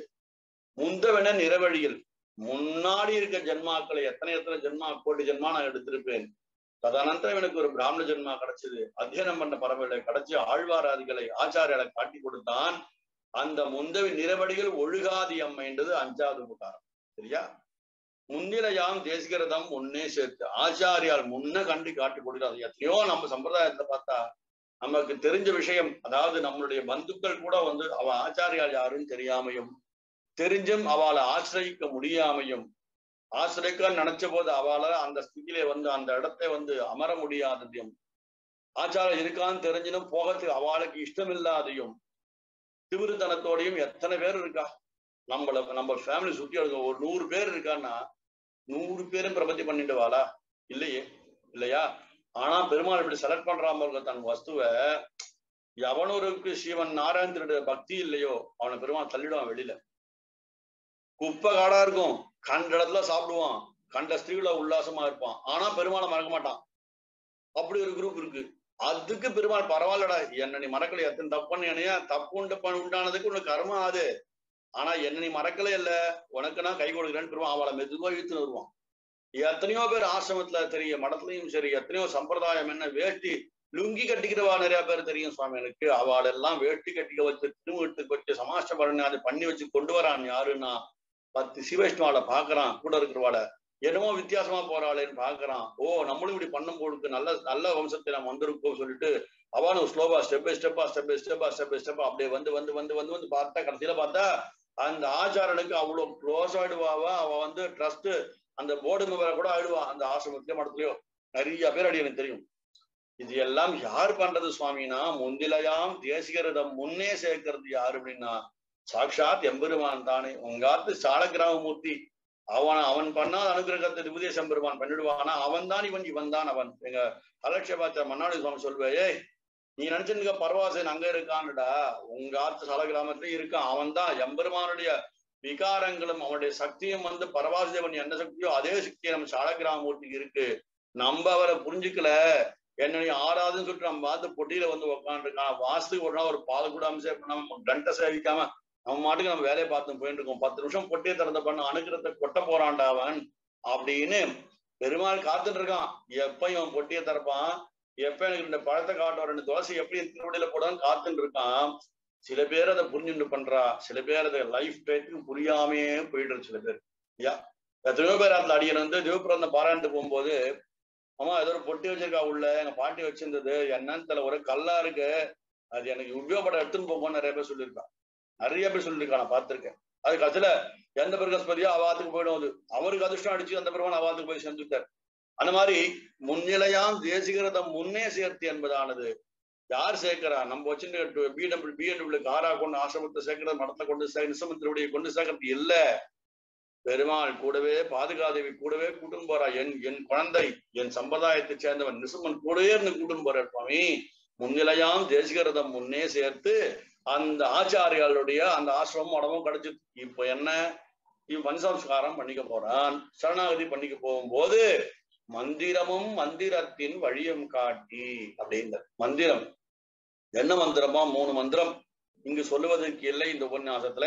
முந்தவன நிறவழியில் முன்னாடி இருக்க ஜென்மாக்களை எத்தனை ஜென்மா கோடி ஜென்மா நான் எடுத்திருப்பேன். அதனந்தரம் எனக்கு ஒரு பிராமண ஜென்மா கிடைச்சது. அத்தியனம் பண்ண பரவாயில்லை கிடைச்சி ஆழ்வாராதிகளை ஆச்சாரியால காட்டி கொடுத்தான். அந்த முந்தவி நிறவடிகள் ஒழுகாதி அம்மைன்றது அஞ்சாவது உபகாரம். சரியா? முன்னிலையாம் தேசிகரதம் ஒன்னே சேர்த்து ஆச்சாரியால் முன்ன கண்டு காட்டி கொடுக்கிறார். எத்தனையோ நம்ம சம்பிரதாயத்தை பார்த்தா நமக்கு தெரிஞ்ச விஷயம், அதாவது நம்மளுடைய பந்துக்கள் கூட வந்து அவ ஆச்சாரியால் யாருன்னு தெரியாமையும் தெரிஞ்சும் அவளை ஆசிரியிக்க முடியாமையும் ஆசிரியக்க நினைச்ச போது அவளை அந்த ஸ்திதியிலே வந்து அந்த இடத்தை வந்து அமர முடியாததையும் ஆச்சாரம் இருக்கான்னு தெரிஞ்சினும் போகத்துக்கு அவளுக்கு இஷ்டம் இல்லாதையும் திவிருத்தனத்தோடையும் எத்தனை பேர் இருக்கா நம்ம ஃபேமிலி சுத்தி இருக்கோம். ஒரு 100 பேர் இருக்கான்னா 100 பேரும் பிரபத்தி பண்ணிடுவாளா? இல்லையே, இல்லையா? ஆனா பெருமாள் இப்படி செலக்ட் பண்றாம இருக்க தன் வஸ்துவை. எவனொருக்கு சிவன் நாராயணனுடைய பக்தி இல்லையோ அவனை பெருமாள் தள்ளிடுவான் வெளியில. குப்பை காடா இருக்கும், கண்ட இடத்துல சாப்பிடுவான், கண்ட ஸ்திரீல உல்லாசமா இருப்பான். ஆனா பெருமாளை மறக்க மாட்டான். அப்படி ஒரு குரூப் இருக்கு. அதுக்கு பெருமாள் பரவாயில்லடா, என்ன நீ மறக்கலை, எத்தனை தப்புன்னு என்னையா தப்புண்டு உண்டானதுக்கு உனக்கு கர்மா அது, ஆனா என்ன நீ மறக்கலே இல்ல, உனக்கு நான் கை கொடுக்குறேன்னு பெருமாள் அவளை மெதுவாக இழுத்துன்னு வருவான். எத்தனையோ பேர் ஆசிரமத்துல தெரியும், மடத்துலயும் சரி, எத்தனையோ சம்பிரதாயம் என்ன வேட்டி லுங்கி கட்டிக்கிறவா நிறைய பேர் தெரியும் சுவாமி எனக்கு. அவளெல்லாம் வேட்டி கட்டிக்க வச்சு திருவிட்டுக்கு வச்சு சமாஷ்ட பண்ணி அதை பண்ணி வச்சு கொண்டு வரான். யாருன்னா 10 சிவஷ்ணுவாளை பாக்குறான், கூட இருக்கிறவாளை என்னமோ வித்தியாசமா போறாளேன்னு பாக்குறான். ஓ நம்மளும் இப்படி பண்ணும் போது நல்ல நல்ல வம்சத்தை நம்ம வந்திருக்கோம் சொல்லிட்டு அவனும் ஸ்லோவா ஸ்டெப் பை ஸ்டெப்பா அப்படியே வந்து பார்த்தா கடைசியில பார்த்தா அந்த ஆச்சாரனுக்கு அவ்வளவு க்ளோஸ் ஆயிடுவாவா. அவ வந்து ட்ரஸ்ட் அந்த போர்டு மெம்பரை கூட ஆயிடுவா அந்த ஆசிரமத்திலயோ மடத்துலயோ. நிறைய பேர் அப்படி எனக்கு தெரியும். இது எல்லாம் யார் பண்றது சுவாமினா, முந்திலையாம் தேசிகிறத முன்னே சேர்க்கிறது யாரு அப்படின்னா சாட்சாத் எம்பெருமான் தானே. உங்காத்து சாலக்கிராமமூர்த்தி அவன் பண்ணாத அனுகிரகத்தை திபுதேச எம்பெருமான் பண்ணிடுவானா, அவன் தான் இவன் தான். எங்க அலட்சபாச்சா மன்னாடி சுவாமி சொல்வேயே, நீ நினைச்சிருக்க பரவாசன் அங்க இருக்கான்டா, உங்க ஆத்து சாலகிராமத்திலயும் இருக்கான் அவன் தான். எம்பெருமானுடைய விகாரங்களும் அவனுடைய சக்தியும் வந்து பரவாசேவன் என்ன சக்தியோ அதே சக்தியை நம்ம சாலக்கிராமமூர்த்திக்கு இருக்கு. நம்ம அவரை புரிஞ்சுக்கல, என்னுடைய ஆறாவதுன்னு சொல்லிட்டு நம்ம பார்த்து பொட்டியில வந்து உக்காந்துருக்கான். வாசத்துக்கு ஒரு நாள் ஒரு பால் கூட அம்சே பண்ணாம கண்டை சேவிக்காம நம்ம மாட்டுக்கு நம்ம வேலையை பார்த்து போயிட்டு இருக்கோம். 10 நிமிஷம் பொட்டியை திறந்த பண்ண அனுக்கிறத கொட்ட போறான்டா அவன் அப்படின்னு பெருமாள் காத்துட்டு இருக்கான். எப்ப இவன் பொட்டியை திறப்பான், எப்ப எனக்கு இந்த பழத்தை காட்டுற ரெண்டு தோசை எப்படி திருவடியில போடான்னு காத்துட்டு இருக்கான். சில பேர் அதை புரிஞ்சுட்டு பண்றா, சில பேர் அதை லைஃப் டைத்துக்கு புரியாமே போயிடுறது. சில பேர் ஐயா எத்தனையோ பேர் அதுல அடியன் வந்து தேவபுரம் அந்த பாராயணத்துக்கு போகும்போது ஆமா ஏதோ ஒரு பொட்டி வச்சிருக்கா உள்ள, எங்க பாட்டி வச்சிருந்தது என்னன்னு தெரியல, ஒரு கல்லா இருக்கு, அது எனக்கு உபயோகப்பட எடுத்துன்னு போகும்னு நிறைய பேர் சொல்லியிருக்கா நான் பார்த்திருக்கேன். அது கடைசியில எந்த பிரகஸ்பதியோ அவாத்துக்கு போயிடும், அது அவருக்கு அதிர்ஷ்டம் அடிச்சு அந்த பெருமான் அவாத்துக்கு போய் சேர்ந்துட்டார். அந்த மாதிரி முன்னிலையாம் தேசிகிறத முன்னே சேர்த்து என்பதானது யார் சேர்க்கிறா, நம்ம வச்சுட்டு BMW காரா கொண்டு ஆசிரமத்தை சேர்க்கிறது, மடத்தை கொண்டு நிசமத்தினுடைய கொண்டு சேர்க்கறது இல்ல. பெருமாள் கூடவே பாதுகாதேவி கூடவே கூட்டும் போறா, என் குழந்தை என் சம்பிரதாயத்தை சேர்ந்தவன் நிசுமன் கூடவே கூட்டும் போற சுவாமி. முன்னிலையாம் தேசிகிறத முன்னே சேர்த்து அந்த ஆச்சாரியாளுடைய அந்த ஆசிரமும் அடமும் கிடைச்சு இப்ப என்ன இவன் பஞ்சசம்ஸ்காரம் பண்ணிக்க போறான். சரணாகதி பண்ணிக்க போகும்போது மந்திரமும் மந்திரத்தின் வழியும் காட்டி அப்படிங்கிற மந்திரம் என்ன மந்திரமா, 3 மந்திரம் இங்கு சொல்லுவதற்கு இல்லை இந்த உபன்யாசத்துல.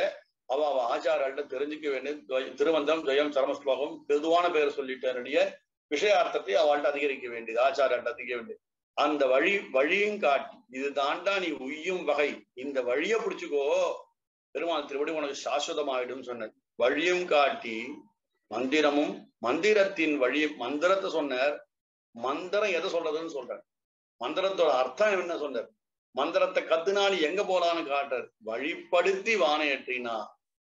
அவ ஆச்சாராட்ட தெரிஞ்சுக்க வேண்டியது திருமந்திரம் ஜெயம் சரமஸ்லோகம் பொதுவான பேர் சொல்லிட்டனுடைய விஷயார்த்தத்தை அவள்கிட்ட அதிகரிக்க வேண்டியது, ஆச்சாராட்ட அதிகரிக்க வேண்டியது. அந்த வழியும் காட்டி இது தாண்டா நீ உய்யும் வகை, இந்த வழிய பிடிச்சுக்கோ பெருமாள் திருப்படி உனக்கு சாஸ்வதமாயிடும் சொன்னார். வழியும் காட்டி மந்திரமும் மந்திரத்தின் வழி மந்திரத்தை சொன்னார். மந்திரம் எதை சொல்றதுன்னு சொல்றார், மந்திரத்தோட அர்த்தம் என்ன சொன்னார், மந்திரத்தை கத்துனாலி எங்க போலான்னு காட்டுறார். வழிப்படுத்தி வானையற்றினா,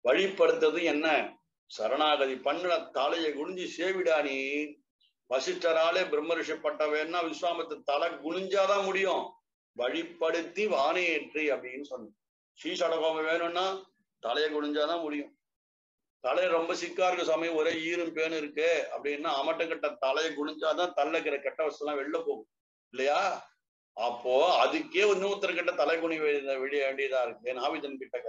வழிப்படுத்துறது என்ன, சரணாகதி பண்ண தலையை குனிஞ்சு சேவிடானி. வசிஷ்டராலே பிரம்ம ரிஷி பட்ட வேணா விஸ்வாமத்து தலை குனிஞ்சாதான் முடியும். வழிப்படுத்தி வானையற்றி அப்படின்னு சொன்ன ஸ்ரீ சடகோபன் வேணும்னா தலையை குனிஞ்சாதான் முடியும். தலையை ரொம்ப சிக்கா இருக்கு சாமி, ஒரே ஈரும் பேனு இருக்கு அப்படின்னா அமட்டக்கிட்ட தலையை குனிஞ்சாதான் தள்ள இருக்கிற கெட்ட வசதி எல்லாம் வெளில போகும் இல்லையா. அப்போ அதுக்கே இன்னொருத்தர்கிட்ட தலைகுனி விட வேண்டியதா இருக்கு. நாவிதன் கிட்டக்க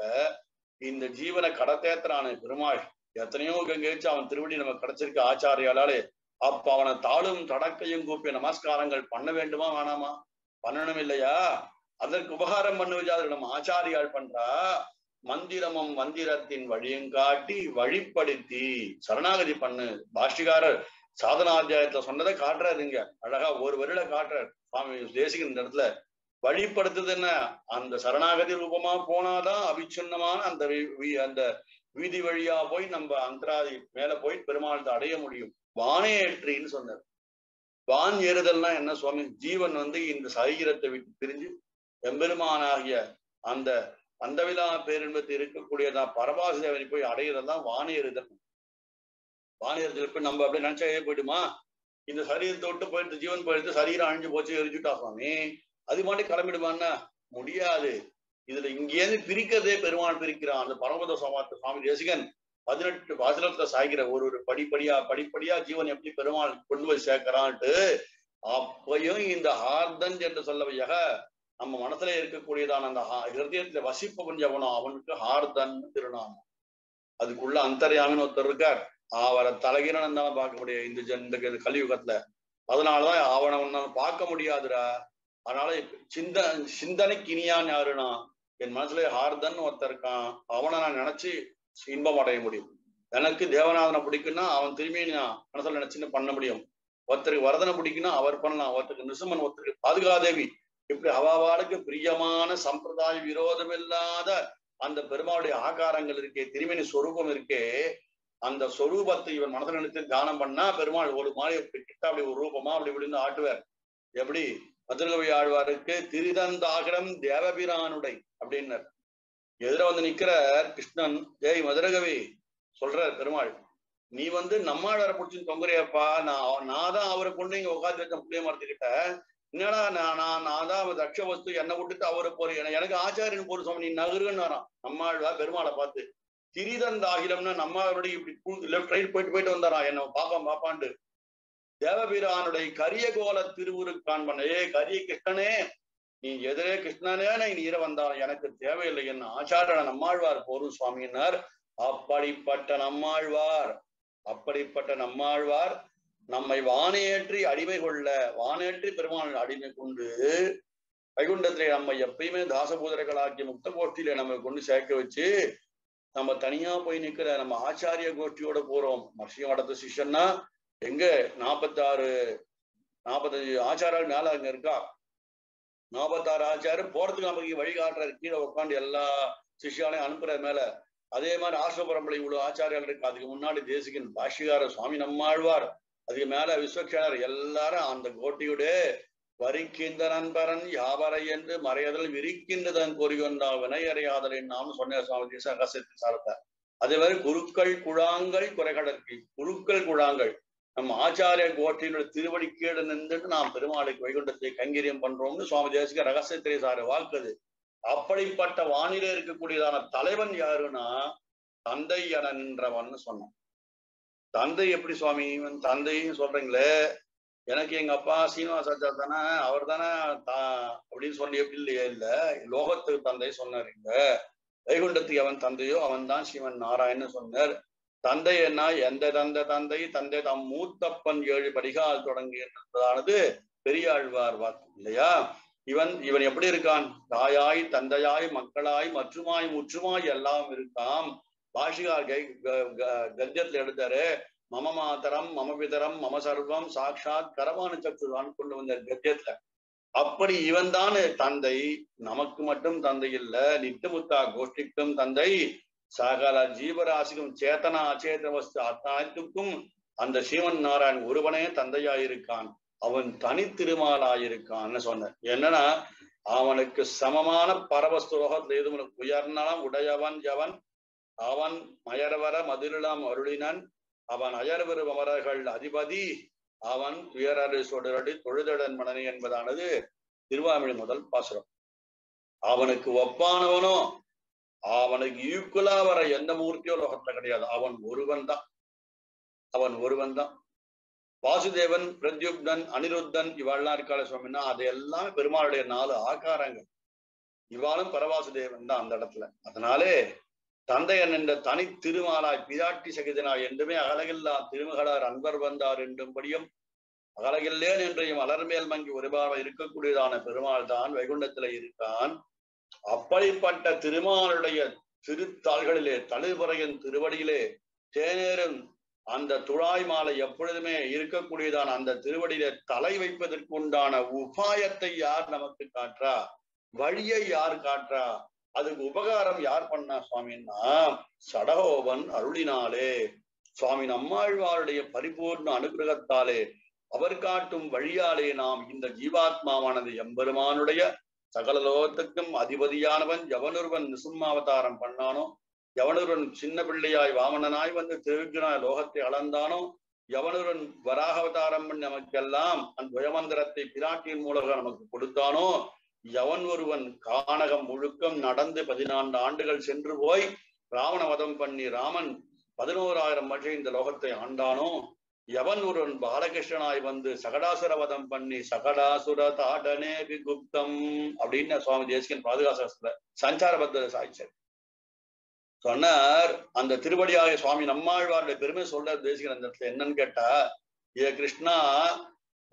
இந்த ஜீவனை கடத்தேத்துறானு பெருமாள் எத்தனையோ கங்கேச்சு அவன் திருவடி நம்ம கிடைச்சிருக்கு ஆச்சாரியாலே. அப்ப அவனை தாளும் தடக்கையும் கூப்பிய நமஸ்காரங்கள் பண்ண வேண்டுமா வேணாமா, பண்ணணும் இல்லையா. அதற்கு உபகாரம் பண்ணுவதா நம்ம ஆச்சாரியால் பண்றா. மந்திரமும் மந்திரத்தின் வழியும் காட்டி வழிப்படுத்தி சரணாகதி பண்ணு. பாஷ்டிகாரர் சாதனாத்தியாயத்துல சொன்னதை காட்டுறாருங்க அழகா, ஒரு வருட காட்டுறாரு சுவாமி தேசிகன் இந்த இடத்துல. வழிப்படுத்துது என்ன, அந்த சரணாகதி ரூபமா போனாதான் அபிச்சுன்னமான அந்த வீதி வழியா போய் நம்ம அந்தராதி மேல போய் பெருமாளத்தை அடைய முடியும். வானேற்றின்னு சொன்னார். வான் ஏறுதல்னா என்ன சுவாமி, ஜீவன் வந்து இந்த சரீரத்தை விட்டு பிரிஞ்சு எம்பெருமானாகிய அந்த அந்தவிழா பேரின்பத்தில் இருக்கக்கூடியதான் பரவாசேவனை போய் அடையிறதுதான் வானேறுதல். வானேறுதல் போய் நம்ம அப்படியே நினைச்சா போயிடுமா, இந்த சரீரத்தை விட்டு போயிட்டு ஜீவன் போயிடுத்து சரீரம் அழிஞ்சு போச்சு எரிஞ்சுட்டா சுவாமி அது மாட்டி கிளம்பிடுவான்னா முடியாது. இதுல இங்கேருந்து பிரிக்கிறதே பெருமாள் பிரிக்கிறான். அந்த பரமபத சமாத்த சுவாமி தேசிகன் 18 வாசலத்துல சாய்கிற ஒரு படிப்படியா ஜீவன் எப்படி பெருமாள் கொண்டு போய் சேர்க்கிறான்ட்டு. அப்பயும் இந்த ஹார்தன் என்று சொல்லவையாக நம்ம மனசுல இருக்கக்கூடியதான அந்த ஹிருதயத்துல வசிப்பவன் எவனோ அவனுக்கு ஹார்தன் திருநாமம். அதுக்குள்ள அந்தர்யாமின்னு ஒருத்தர் இருக்கார், அவரை தலைகிரன் தான் பார்க்க முடியாது இந்த கலியுகத்துல. அதனாலதான் அவனை பார்க்க முடியாதுரா. அதனால சிந்தனைக்கு இனியான் யாருன்னா என் மனசுல ஹார்தன் ஒருத்தர் இருக்கான், அவனை நான் நினைச்சு இன்பம் அடைய முடியும். எனக்கு தேவநாதனை பிடிக்குன்னா அவன் திரும்பி நான் மனசுல நினைச்சுன்னு பண்ண முடியும். ஒருத்தருக்கு வரதனை பிடிக்குன்னா அவர் பண்ணலாம், ஒருத்தருக்கு நிருசிம்மன், ஒருத்தருக்கு பாதுகாதேவி, இப்படி அவாவாளுக்கு பிரியமான சம்பிரதாய விரோதம் இல்லாத அந்த பெருமாளுடைய ஆகாரங்கள் இருக்கே, திருமணி சொரூபம் இருக்கே, அந்த சொரூபத்தை இவன் மனதில் நினைத்து தியானம் பண்ணா பெருமாள் ஒரு மாதிரி கிட்ட அப்படி ஒரு ரூபமா அப்படி விழுந்து ஆட்டுவார். எப்படி மதுரகவி ஆழ்வாருக்கு திருதந்தாகரம் தேவபிரானுடை அப்படின்னார். எதிர வந்து நிக்கிறார் கிருஷ்ணன், ஜெய் மதுரகவி சொல்றார் பெருமாள், நீ வந்து நம்மாழ்வார பிடிச்சின்னு தொங்குறியப்பா, நான் தான் அவரை கொண்டு இங்க உட்காந்து வச்ச புள்ளிய மரத்துக்கிட்ட என்னடா நான் தான் அவர் தட்ச வஸ்து என்னை விட்டுட்டு அவரை போறேன், எனக்கு ஆச்சாரியன் போற சுவாமி நீ நகருன்னு வரான் நம்மாழ்வா பெருமாளை பார்த்து. திரிதந்தாகிலம்னா நம்மாருடைய இப்படி லெஃப்ட் ரைட் போயிட்டு போயிட்டு வந்தாரான், என்ன பாப்பான் பாப்பாண்டு. தேவபிரானுடைய கரிய கோல திருவுரு காண்பன, ஏ கரிய கிருஷ்ணனே நீ எதிரே கிருஷ்ணனே நீ ஈர வந்தான், எனக்கு தேவையில்லை, என்ன ஆச்சாரன நம்மாழ்வார் போரும் சுவாமியினார். அப்படிப்பட்ட நம்மாழ்வார் நம்மை வானேற்றி அடிமை கொள்ள, வானேற்றி பெருமாள் அடிமை கொண்டு வைகுண்டத்திலே நம்ம எப்பயுமே தாசபூதர்கள் ஆகிய முக்த கோஷ்டியில நம்ம கொண்டு சேர்க்க வச்சு, நம்ம தனியா போய் நிக்கிற நம்ம ஆச்சாரிய கோஷ்டியோட போறோம். மர்ஷியம் அடத்த சிஷ்யன்னா எங்க 46 45 ஆச்சாரால் மேல அங்க இருக்கா, 46 ஆச்சாரம் போறதுக்கு நமக்கு வழிகாட்டுறாரு, கீழே உட்காந்து எல்லா சிஷ்யாலையும் அனுப்புற மேல. அதே மாதிரி ஆசிர பரம்பரை இவ்வளவு ஆச்சாரியால் இருக்கு, அதுக்கு முன்னாடி தேசிகன் பாஷிகார சுவாமி நம்மாழ்வார், அதுக்கு மேல விஸ்வக்ஷேனர் எல்லாரும் அந்த கோட்டியுடைய வரிக்கின்ற நண்பரன் யாவரை என்று மறையதல் விரிக்கின்றதன் கொறிகொண்டான் வினையறையாதலின் நாம சொன்ன சுவாமி தேசிகன் சாரத்தை. அதே மாதிரி குருக்கள் குழாங்கள் குறைகடற்கு, குருக்கள் குழாங்கள் நம்ம ஆச்சாரிய கோட்டையினுடைய திருவடி கீழே நின்றுட்டு நாம் பெருமாளுக்கு வைகுண்டத்தை கைங்கரியம் பண்றோம்னு சுவாமி தேசிகன் ரகசியத்திலே சார வாக்குது. அப்படிப்பட்ட வானிலை இருக்கக்கூடியதான தலைவன் யாருன்னா தந்தை என நின்றவன் சொன்னான். தந்தை எப்படி சுவாமி தந்தைன்னு சொல்றீங்களே, எனக்கு எங்க அப்பா சீனிவாசாச்சார் தானே, அவர் தானே அப்படின்னு சொல்லி எப்படி இல்லையே, இல்ல லோகத்துக்கு தந்தை சொன்னாருங்க, வைகுண்டத்துக்கு அவன் தந்தையோ அவன் தான் சிவன் நாராயணன் சொன்னார். தந்தை என்ன எந்த தந்தை தாம் மூத்தப்பன் 7 படிகால் தொடங்கி என்பதானது பெரியாழ்வார் வாக்கு இல்லையா. இவன் எப்படி இருக்கான், தாயாய் தந்தையாய் மக்களாய் மற்றுமாய் முற்றுமாய் எல்லாம் இருக்கான். பாஷிகார் கத்தியத்துல எடுத்தாரு, மம மாதரம் மம பிதரம் மம சர்வம் சாட்சாத் கரவான சக்துதான் கொண்டு வந்தார் கத்தியத்துல. அப்படி இவன் தான் தந்தை, நமக்கு மட்டும் தந்தை இல்ல, நித்தமுத்தா கோஷ்டிக்கும் தந்தை, சகல ஜீவராசிக்கும் சேத்தனா அச்சேதன வஸ்து அத்தனைத்துக்கும் அந்த சீவன் நாராயண் ஒருவனே தந்தையாயிருக்கான். அவன் தனித்திருமாலாயிருக்கான்னு சொன்ன, என்னன்னா அவனுக்கு சமமான பரவஸ்துலோகத்துல எதுவும் உயர்நலம் உடையவன் எவன், அவன் மயர்வர மதுரிலாம் அருளினன், அவன் அயர்வரு அவர்கள் அதிபதி, அவன் துயரடி சொடரடி தொழுதடன் மனனி என்பதானது திருவாமிழி முதல் பாசுரம். அவனுக்கு ஒப்பானவனோ அவனுக்கு ஈக்குவலா வர எந்த மூர்த்தியோ லோகத்துல கிடையாது, அவன் ஒருவன் தான். வாசுதேவன் பிரத்யுப்னன் அனிருத்தன் இவாள்லாம் இருக்காள சுவாமின்னா அது எல்லாமே பெருமாளுடைய 4 ஆகாரங்கள், இவாளும் பரவாசுதேவன் தான் அந்த இடத்துல. அதனாலே தந்தையன் என்ற தனி திருமாலாய் பிராட்டி சகிதனாய் என்றுமே அகலகில்லா திருமகளார் அன்பர் வந்தார் என்றும்படியும் அகலகில்லேன் என்றையும் அலர்மேல் மங்கி ஒருபாக இருக்கக்கூடியதான பெருமாள் தான் வைகுண்டத்துல இருக்கான். அப்படிப்பட்ட திருமாலுடைய திருத்தாள்களிலே தழுபறையின் திருவடியிலே தேநேரும் அந்த துழாய் மாலை எப்பொழுதுமே இருக்கக்கூடியதான அந்த திருவடியில தலை வைப்பதற்கு உண்டான உபாயத்தை யார் நமக்கு காற்றா, வழியை யார் காற்றா, அதுக்கு உபகாரம் யார் பண்ணா சுவாமின்னா சடகோபன் அருளினாலே, சுவாமி நம்மாழ்வாருடைய பரிபூர்ண அனுகிரகத்தாலே அவர் காட்டும் வழியாலே நாம் இந்த ஜீவாத்மாவானது எம்பெருமானுடைய சகல லோகத்துக்கும் அதிபதியானவன் எவனொருவன் நிசும்மாவதாரம் பண்ணானோ, எவனொருவன் சின்ன பிள்ளையாய் வாமனனாய் வந்து திருவிக்னாய் லோகத்தை அளந்தானோ, எவனொருவன் வராகவதாரம் பண்ணி நமக்கெல்லாம் அந்த துயமந்திரத்தை பிராட்டியின் மூலமாக நமக்கு கொடுத்தானோ, எவன் ஒருவன் கானகம் முழுக்கம் நடந்து 14 ஆண்டுகள் சென்று போய் ராவண வதம் பண்ணி ராமன் 11000 வருஷம் இந்த லோகத்தை ஆண்டானோ, எவன் ஒருவன் பாலகிருஷ்ணனாய் வந்து சகடாசுர வதம் பண்ணி சகடாசுர தாடனே விகுப்தம் அப்படின்னு சுவாமி தேசிகன் பாதுகாசாஸ்திர சஞ்சார பத்திர சாய்ச்சர் சொன்னார். அந்த திருவடியாகிய சுவாமி நம்மாழ்வாருடைய பெருமை சொல்ற தேசிகன் அந்த இடத்துல என்னன்னு கேட்டா, ஏ கிருஷ்ணா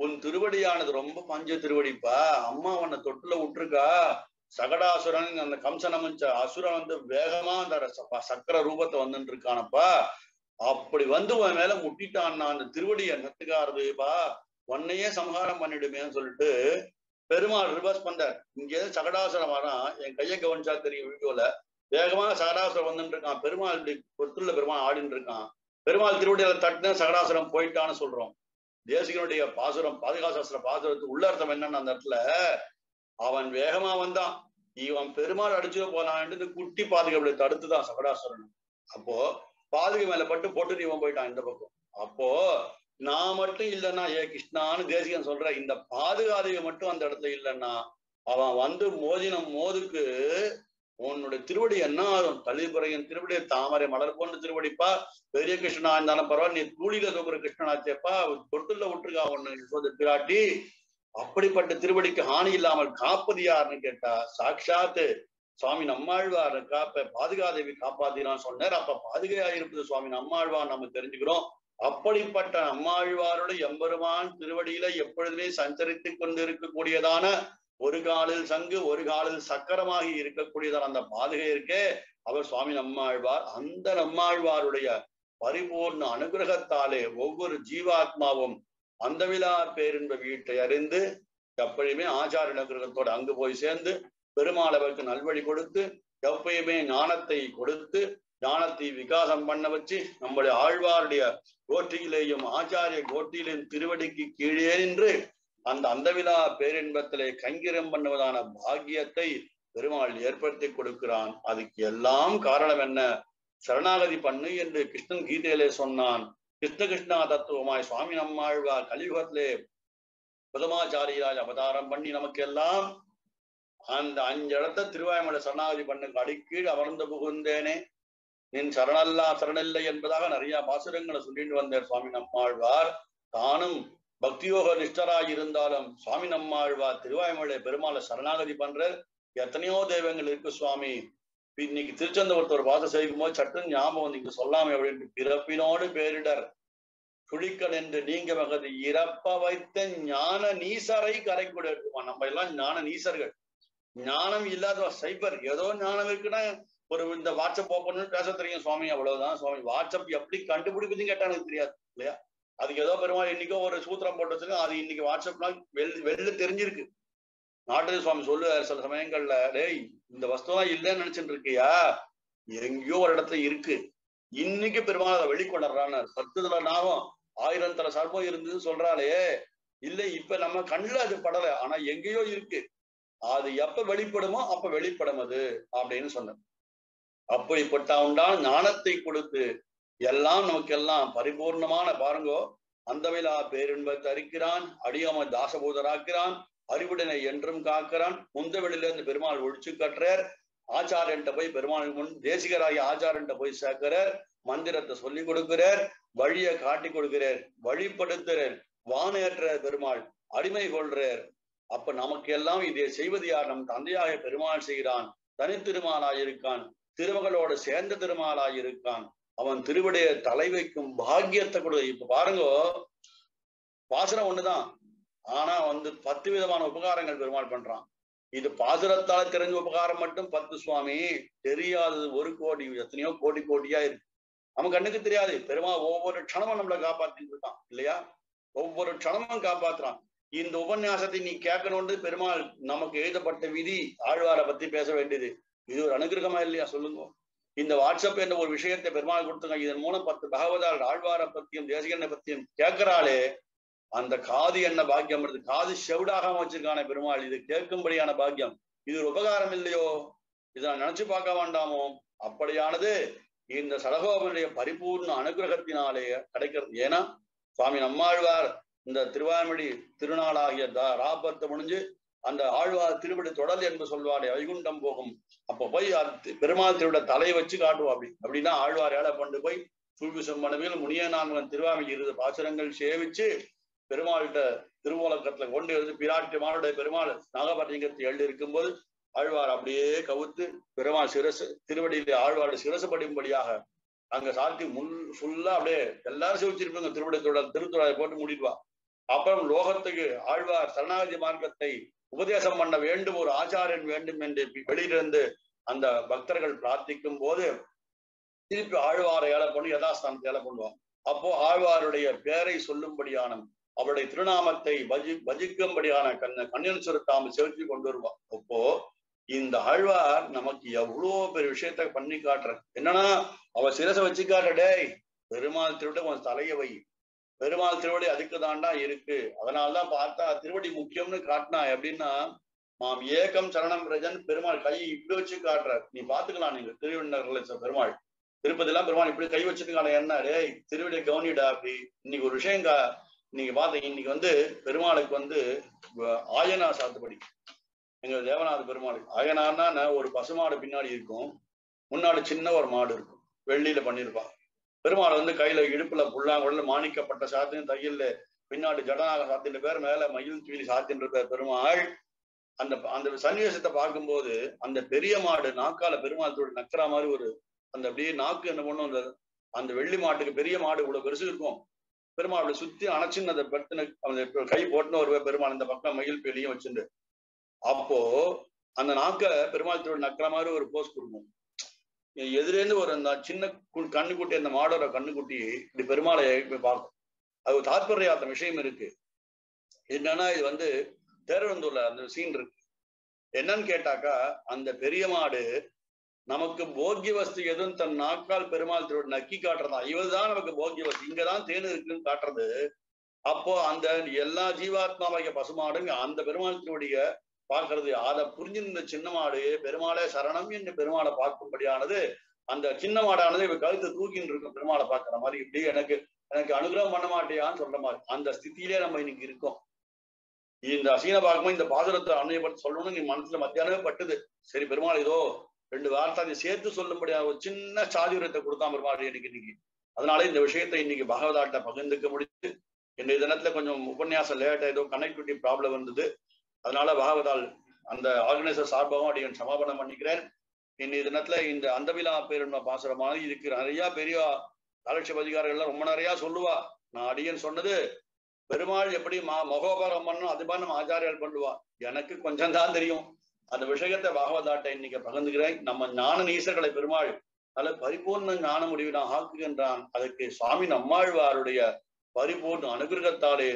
உன் திருவடியானது ரொம்ப பஞ்ச திருவடிப்பா, அம்மா உன்னை தொட்டுல விட்டுருக்கா. சகடாசுரன் அந்த கம்சன் அமைச்ச அசுரன் வந்து வேகமா அந்த சக்கர ரூபத்தை வந்துட்டு இருக்கானப்பா. அப்படி வந்து உன் மேல முட்டிட்டான்னா அந்த திருவடியை நத்துக்காரதுப்பா, உன்னையே சம்ஹாரம் பண்ணிடுமேன்னு சொல்லிட்டு பெருமாள் ரிவர்ஸ் பண்றார். இங்கே சகடாசுரம் வரா, என் கையை கவனிச்சா தெரியும் வீடியோல, வேகமாக சகடாசுரம் வந்துட்டு இருக்கான். பெருமாள் இப்படி பொறுத்துள்ள பெருமாள் ஆடின்னு இருக்கான். பெருமாள் திருவடியில தட்டின சகடாசுரம் போயிட்டான்னு சொல்றோம். தேசிகனுடைய பாசுரம் பாதுகாசாஸ்திர பாசுரத்துக்கு உள்ள அர்த்தம் என்னன்னு அந்த இடத்துல அவன் வேகமா வந்தான், இவன் பெருமாள் அடிச்சுக்க போனான்னு குட்டி பாதுகாப்பை தடுத்துதான் சகடாசுரன். அப்போ பாதுகை மேல பட்டு போட்டு இவன் போயிட்டான் இந்த பக்கம். அப்போ நான் மட்டும் இல்லைன்னா ஏ கிருஷ்ணான்னு தேசிகன் சொல்ற, இந்த பாதுகாதையை மட்டும் அந்த இடத்துல இல்லைன்னா அவன் வந்து மோதினம் மோதுக்கு உன்னுடைய திருவடி என்ன ஆகும். தளிபுறையின் திருவடி தாமரை மலர் போன்ற திருவடிப்பா, பெரிய கிருஷ்ணனா இருந்தாலும் பரவாயில்ல, நீ தூளியில தோக்குற கிருஷ்ணனாச்சேப்பா, தொட்டுல விட்டுருக்கா ஒண்ணு பிராட்டி. அப்படிப்பட்ட திருவடிக்கு ஹானி இல்லாமல் காப்பது யாருன்னு கேட்டா சாட்சாத்து சுவாமி நம்மாழ்வார் காப்ப பாதுகாதேவி காப்பாத்தினான்னு சொன்னார். அப்ப பாதுகையா இருப்பது சுவாமி நம்மாழ்வார் நம்ம தெரிஞ்சுக்கிறோம். அப்படிப்பட்ட நம்மாழ்வாரோட எம்பெருமான் திருவடியில எப்பொழுதுமே சஞ்சரித்து கொண்டிருக்கக்கூடியதான ஒரு காலில் சங்கு ஒரு காலில் சக்கரமாகி இருக்கக்கூடியதான அந்த பாதுகை இருக்கே அவர் சுவாமி நம்மாழ்வார். அந்த நம்மாழ்வாருடைய பரிபூர்ண அனுகிரகத்தாலே ஒவ்வொரு ஜீவாத்மாவும் அந்த விழா பேரின்ப வீட்டை அறிந்து எப்பயுமே ஆச்சார அனுகிரகத்தோடு அங்கு போய் சேர்ந்து பெருமாளவருக்கு நல்வழி கொடுத்து எப்பயுமே ஞானத்தை கொடுத்து ஞானத்தை விகாசம் பண்ண வச்சு நம்முடைய ஆழ்வாருடைய கோட்டியிலேயும் ஆச்சாரிய கோட்டியிலேயும் திருவடிக்கு கீழே நின்று அந்த அந்தவிழா பேரின்பத்திலே கங்கிரம் பண்ணுவதான பாக்கியத்தை பெருமாள் ஏற்படுத்தி கொடுக்கிறான். அதுக்கு எல்லாம் காரணம் என்ன? சரணாகதி பண்ணு என்று கிருஷ்ணன் கீதையிலே சொன்னான். கிருஷ்ண கிருஷ்ணா தத்துவமாய் சுவாமி நம்மாழ்வார் கலியுகத்திலே பிரதமாச்சாரியாய் அவதாரம் பண்ணி நமக்கு எல்லாம் அந்த 5 இடத்த திருவாய்மலை சரணாகதி பண்ணுக்கு அடிக்கீழ் அமர்ந்து புகுந்தேனே நின் சரணல்லா சரணில்லை என்பதாக நிறைய பாசுரங்களை சொல்லிட்டு வந்தேன். சுவாமி நம்மாழ்வார் தானும் பக்தியோக நிஷ்டராய் இருந்தாலும் சுவாமி நம்மாழ்வார் திருவாய்மலை பெருமாளை சரணாகதி பண்ற எத்தனையோ தெய்வங்கள் இருக்கு சுவாமி. இன்னைக்கு திருச்செந்தூரத்து ஒரு வாசம் செய்யும் போது சட்டுன்னு ஞாபகம் வந்து சொல்லாமே அப்படின்ட்டு பிறப்பினோடு பேரிடர் துளிக்கல் என்று நீங்க மகது இறப்ப வைத்த ஞான நீசரை கரைக்கூட இருக்குமா. நம்ம எல்லாம் ஞான நீசர்கள், ஞானம் இல்லாத சைபர். ஏதோ ஞானம் இருக்குன்னா ஒரு இந்த வாட்ஸ்அப் ஓப்பன் பேச தெரியும் சுவாமி, அவ்வளவுதான் சுவாமி. வாட்ஸ்அப் எப்படி கண்டுபிடிப்பதுன்னு கேட்டா எனக்கு தெரியாது இல்லையா. அதுக்கு ஏதோ பெருமாள் இன்னைக்கோ ஒரு சூத்திரம் போட்டு வச்சிருக்கோம், அது இன்னைக்கு வாட்ஸ்அப்லாம் வெளில தெரிஞ்சிருக்கு. நாட்டது சுவாமி சொல்லுவார் சில சமயங்கள்ல, டேய் இந்த வஸ்துவெல்லாம் இல்லைன்னு நினைச்சுட்டு இருக்கியா, எங்கேயோ ஒரு இடத்துல இருக்கு, இன்னைக்கு பெருமாள் அதை வெளிக்கொணர்றான்னு. 10 தலை நாகம் 1000 தலை சர்பம் இருந்ததுன்னு சொல்றாளே இல்லை, இப்ப நம்ம கண்ணில் அது படலை, ஆனா எங்கேயோ இருக்கு, அது எப்ப வெளிப்படுமோ அப்ப வெளிப்படும் அது அப்படின்னு சொன்னேன். அப்போ இப்பட்டா உண்டான ஞானத்தை கொடுத்து எல்லாம் நமக்கு எல்லாம் பரிபூர்ணமான பாருங்கோ அந்தவிழா பேரின்பத்தை அறிக்கிறான், அடியாமை தாசபூதராக்கிறான், அறிவுடனை என்றும் காக்கிறான். முந்தவெளியிலிருந்து பெருமாள் ஒழிச்சு கட்டுறார், ஆச்சாரியன்ட்ட போய் பெருமாள் முன் தேசிகராகிய ஆச்சாரியன்ட்ட போய் சேர்க்கிறார், மந்திரத்தை சொல்லி கொடுக்கிறார், வழியை காட்டி கொடுக்கிறார், வழிபடுத்துறார், வானேற்றார், பெருமாள் அடிமை கொள்றார். அப்ப நமக்கு எல்லாம் இதை செய்வது யார்? நம் தந்தையாக பெருமாள் செய்கிறான். தனித்திருமாளாயிருக்கான், திருமகளோடு சேர்ந்த திருமாலாயிருக்கான். அவன் திருவடைய தலை வைக்கும் பாக்கியத்தை கொடு. இப்ப பாருங்கோ பாசுரம் ஒண்ணுதான், ஆனா வந்து 10 விதமான உபகாரங்கள் பெருமாள் பண்றான். இது பாசுரத்தால தெரிஞ்ச உபகாரம் மட்டும் 10 சுவாமி, தெரியாதது 1 கோடி, எத்தனையோ கோடி கோடியா இருக்கு, நம்ம கண்ணுக்கு தெரியாது. பெருமாள் ஒவ்வொரு க்ஷணமும் நம்மளை காப்பாத்திட்டு இருக்கான் இல்லையா, ஒவ்வொரு க்ஷணமும் காப்பாத்துறான். இந்த உபன்யாசத்தை நீ கேட்கணும்னு பெருமாள் நமக்கு எழுதப்பட்ட விதி. ஆழ்வாரை பத்தி பேச வேண்டியது இது ஒரு அனுகிரகமா இல்லையா சொல்லுங்க. இந்த வாட்ஸ்அப் என்ற ஒரு விஷயத்தை பெருமாள் கொடுத்துங்க, இதன் மூலம் 10 பகவதால் ஆழ்வாரை பத்தியும் தேசிகனை பத்தியும் கேட்கிறாளே, அந்த காது என்ன பாக்கியம் இருக்கு. காது செவிடாக வச்சிருக்கான பெருமாள், இது கேட்கும்படியான பாக்கியம். இது ஒரு உபகாரம் இல்லையோ, இதை நான் நினைச்சு பார்க்க வேண்டாமோ? அப்படியானது இந்த சடகோபனுடைய பரிபூர்ண அனுகிரகத்தினாலே கிடைக்கிறது. ஏன்னா சுவாமி நம்மாழ்வார் இந்த திருவாய்மொழி திருநாளாகிய ராபத்தை முடிஞ்சு அந்த ஆழ்வார் திருவிட தொடர் என்று சொல்வாரே வைகுண்டம் போகும். அப்ப போய் பெருமாள் திருவிட தலையை வச்சு காட்டுவோம். அப்படின்னா ஆழ்வார் ஏழை கொண்டு போய் சூழ்விசம் மனைவியில் முனியநான்வன் திருவாமிக்கு 20 பாசுரங்கள் சேவிச்சு பெருமாள்கிட்ட திருவோலக்கத்துல கொண்டு எழுதி பிராட்டி மாருடைய பெருமாள் நாகபட்டினத்தை எழுதி இருக்கும்போது ஆழ்வார் அப்படியே கவுத்து பெருமாள் சிரசு திருவடியிலே ஆழ்வாருடைய சிரசு படியும்படியாக அங்க சாத்தி ஃபுல்லா அப்படியே எல்லாரும் சேவிச்சிருப்பாங்க. திருவிட தொடர் திருத்துறையை போட்டு மூடிடுவா. அப்புறம் லோகத்துக்கு ஆழ்வார் சரணாகதி மார்க்கத்தை உபதேசம் பண்ண வேண்டும், ஒரு ஆச்சாரியன் வேண்டும் என்று வெளியிலிருந்து அந்த பக்தர்கள் பிரார்த்திக்கும் போது திருப்பி ஆழ்வாரை ஏழை பண்ணி யதாஸ்தானத்தை ஏழை பண்ணுவாங்க. அப்போ ஆழ்வாருடைய பேரை சொல்லும்படியான அவருடைய திருநாமத்தை பஜிக்கும்படியான கண்ணன் சுரத்தாமல் செலுத்தி கொண்டு வருவான். அப்போ இந்த ஆழ்வார் நமக்கு எவ்வளோ பெரிய விஷயத்த பண்ணி காட்டுற. என்னன்னா அவ சிரசை வச்சு காட்டுற, டேய் பெருமாள் திருவிட கொஞ்சம் தலைய வை, பெருமாள் திருவடி அதுக்கு தாண்டா இருக்கு, அதனால்தான் பார்த்தா திருவடி முக்கியம்னு காட்டினா எப்படின்னா மாம் ஏக்கம் சரணம் பிரஜன் பெருமாள் கை இப்படி வச்சு காட்டுற. நீ பாத்துக்கலாம், நீங்க திருவிண்ண பெருமாள் திருப்பதி எல்லாம் பெருமாள் இப்படி கை வச்சுட்டு என்ன, டேய் திருவடியை கவனிடா அப்படி. இன்னைக்கு ஒரு விஷயம் நீங்க பாத்தீங்க, இன்னைக்கு பெருமாளுக்கு ஆயனார் சாத்துப்படி, எங்க தேவநாத பெருமாளுக்கு ஆயனார்னா ஒரு பசுமாடு பின்னாடி இருக்கும், முன்னாடி சின்ன ஒரு மாடு இருக்கும், வெள்ளியில பண்ணியிருப்பாங்க. பெருமாள் கையில இடுப்புல புல்லாங்குழல மாணிக்கப்பட்ட சாத்தின் தையல்ல பின்னாடி ஜடநாக சாத்தின்ற பேர், மேல மயில் துயிலி சாத்தின்ற பேர் பெருமாள். அந்த அந்த சன்னிவேசத்தை பார்க்கும்போது அந்த பெரிய மாடு நாக்கால பெருமாள் தோடு நக்கிற மாதிரி ஒரு அந்த அப்படியே நாக்கு என்ன பண்ணும், அந்த வெள்ளி மாட்டுக்கு பெரிய மாடு இவ்வளவு பெருசு இருக்கும், பெருமாள் அப்படி சுத்தி அணைச்சின்னு அதை பத்தின அந்த கை போட்டுன்னு வருவே பெருமாள், இந்த பக்கம் மயில் பேலியும் வச்சுட்டு. அப்போ அந்த நாக்க பெருமாள் தோடு நக்கிற மாதிரி ஒரு போஸ் கொடுக்கும். எதிரேந்து ஒரு அந்த சின்ன கண்ணுக்குட்டி, அந்த மாடோட கண்ணுக்குட்டி இப்படி பெருமாளை பார்க்கும். அது ஒரு தாற்பர்யாத்த விஷயம் இருக்கு. என்னன்னா இது தேர்வந்தூர்ல அந்த சீன் இருக்கு. என்னன்னு கேட்டாக்கா அந்த பெரிய மாடு நமக்கு போக்கிய வஸ்து எதுவும் தன் நாக்கால் பெருமாள் திருவிட நக்கி காட்டுறதான், இவதுதான் நமக்கு போக்கிய வஸ்து, இங்கதான் தேனு இருக்குன்னு காட்டுறது. அப்போ அந்த எல்லா ஜீவாத்மாவைய பசுமாடும் அந்த பெருமாள் திருவடிய பார்க்கறது. அதை புரிஞ்சிருந்த சின்ன மாடு பெருமாளை சரணம் என்று பெருமாளை பார்க்கும்படியானது, அந்த சின்ன மாடானது இவ கழுத்து தூக்கின்னு இருக்கும் பெருமாளை பார்க்குற மாதிரி, இப்படி எனக்கு எனக்கு அனுகிரகம் பண்ண மாட்டேயான்னு சொல்ற மாதிரி அந்த ஸ்தித்திலே நம்ம இன்னைக்கு இருக்கோம். இந்த அசீனை பார்க்கும்போது இந்த பாசுரத்தை அன்னையப்பட்டு சொல்லணும்னு நீ மனசுல மத்தியானமே பட்டுது. சரி பெருமாள் ஏதோ ரெண்டு வார்த்தை அதை சேர்த்து சொல்லும்படியான ஒரு சின்ன சாதுரியத்தை கொடுத்தான் பெருமாள் எனக்கு இன்னைக்கு. அதனால இந்த விஷயத்தை இன்னைக்கு பகவதாட்ட பகிர்ந்துக்க முடிச்சு. இந்த தினத்துல கொஞ்சம் உபன்யாசம் லேட்டா, ஏதோ கனெக்டிவிட்டி ப்ராப்ளம் இருந்தது, அதனால பாகவதால் அந்த ஆர்கனைசர் சார்பாகவும் அப்படி சமாபனம் பண்ணிக்கிறேன். இன்னைய தினத்துல இந்த அந்தவிழா பேருண்மை பாசுரமான இதுக்கு நிறைய பெரிய காலட்சேப அதிகாரிகள்லாம் ரொம்ப நிறையா சொல்லுவா. நான் அடியன் சொன்னது பெருமாள் எப்படி மகோபாரம் பண்ணணும் அது மாதிரி நம்ம ஆச்சாரியால் பண்ணுவா, எனக்கு கொஞ்சம் தான் தெரியும். அந்த விஷயத்தை பாகவதாட்டை இன்னைக்கு பகிர்ந்துக்கிறேன். நம்ம ஞான நீசர்களை பெருமாள் நல்ல பரிபூர்ண ஞான முடிவினால் ஆக்குகின்றான். அதுக்கு சுவாமி நம்மாழ்வாருடைய பரிபூர்ண அனுகிரகத்தாலே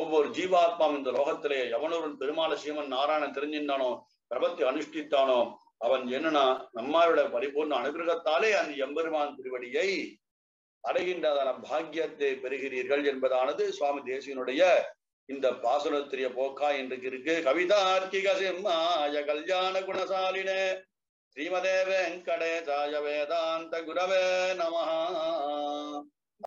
ஒவ்வொரு ஜீவாத்மாம் இந்த லோகத்திலே எவனொருவன் பெருமாள சீமன் நாராயணன் தெரிஞ்சின்றானோ பிரபத்தி அனுஷ்டித்தானோ அவன் என்னன்னா நம்மாரோட பரிபூர்ண அனுகிரகத்தாலே அந்த எம்பெருமான் திருவடியை அடைகின்றதான பாக்கியத்தை பெறுகிறீர்கள் என்பதானது சுவாமி தேசிகனுடைய இந்த பாசுரத்திரிய போக்கா இன்றைக்கு இருக்கு. கவிதா அர்க்கிக சிம்மாய கல்யாண குணசாலினே ஸ்ரீமதேவேங்கடேசாய வேதாந்த குரவே நமஹ.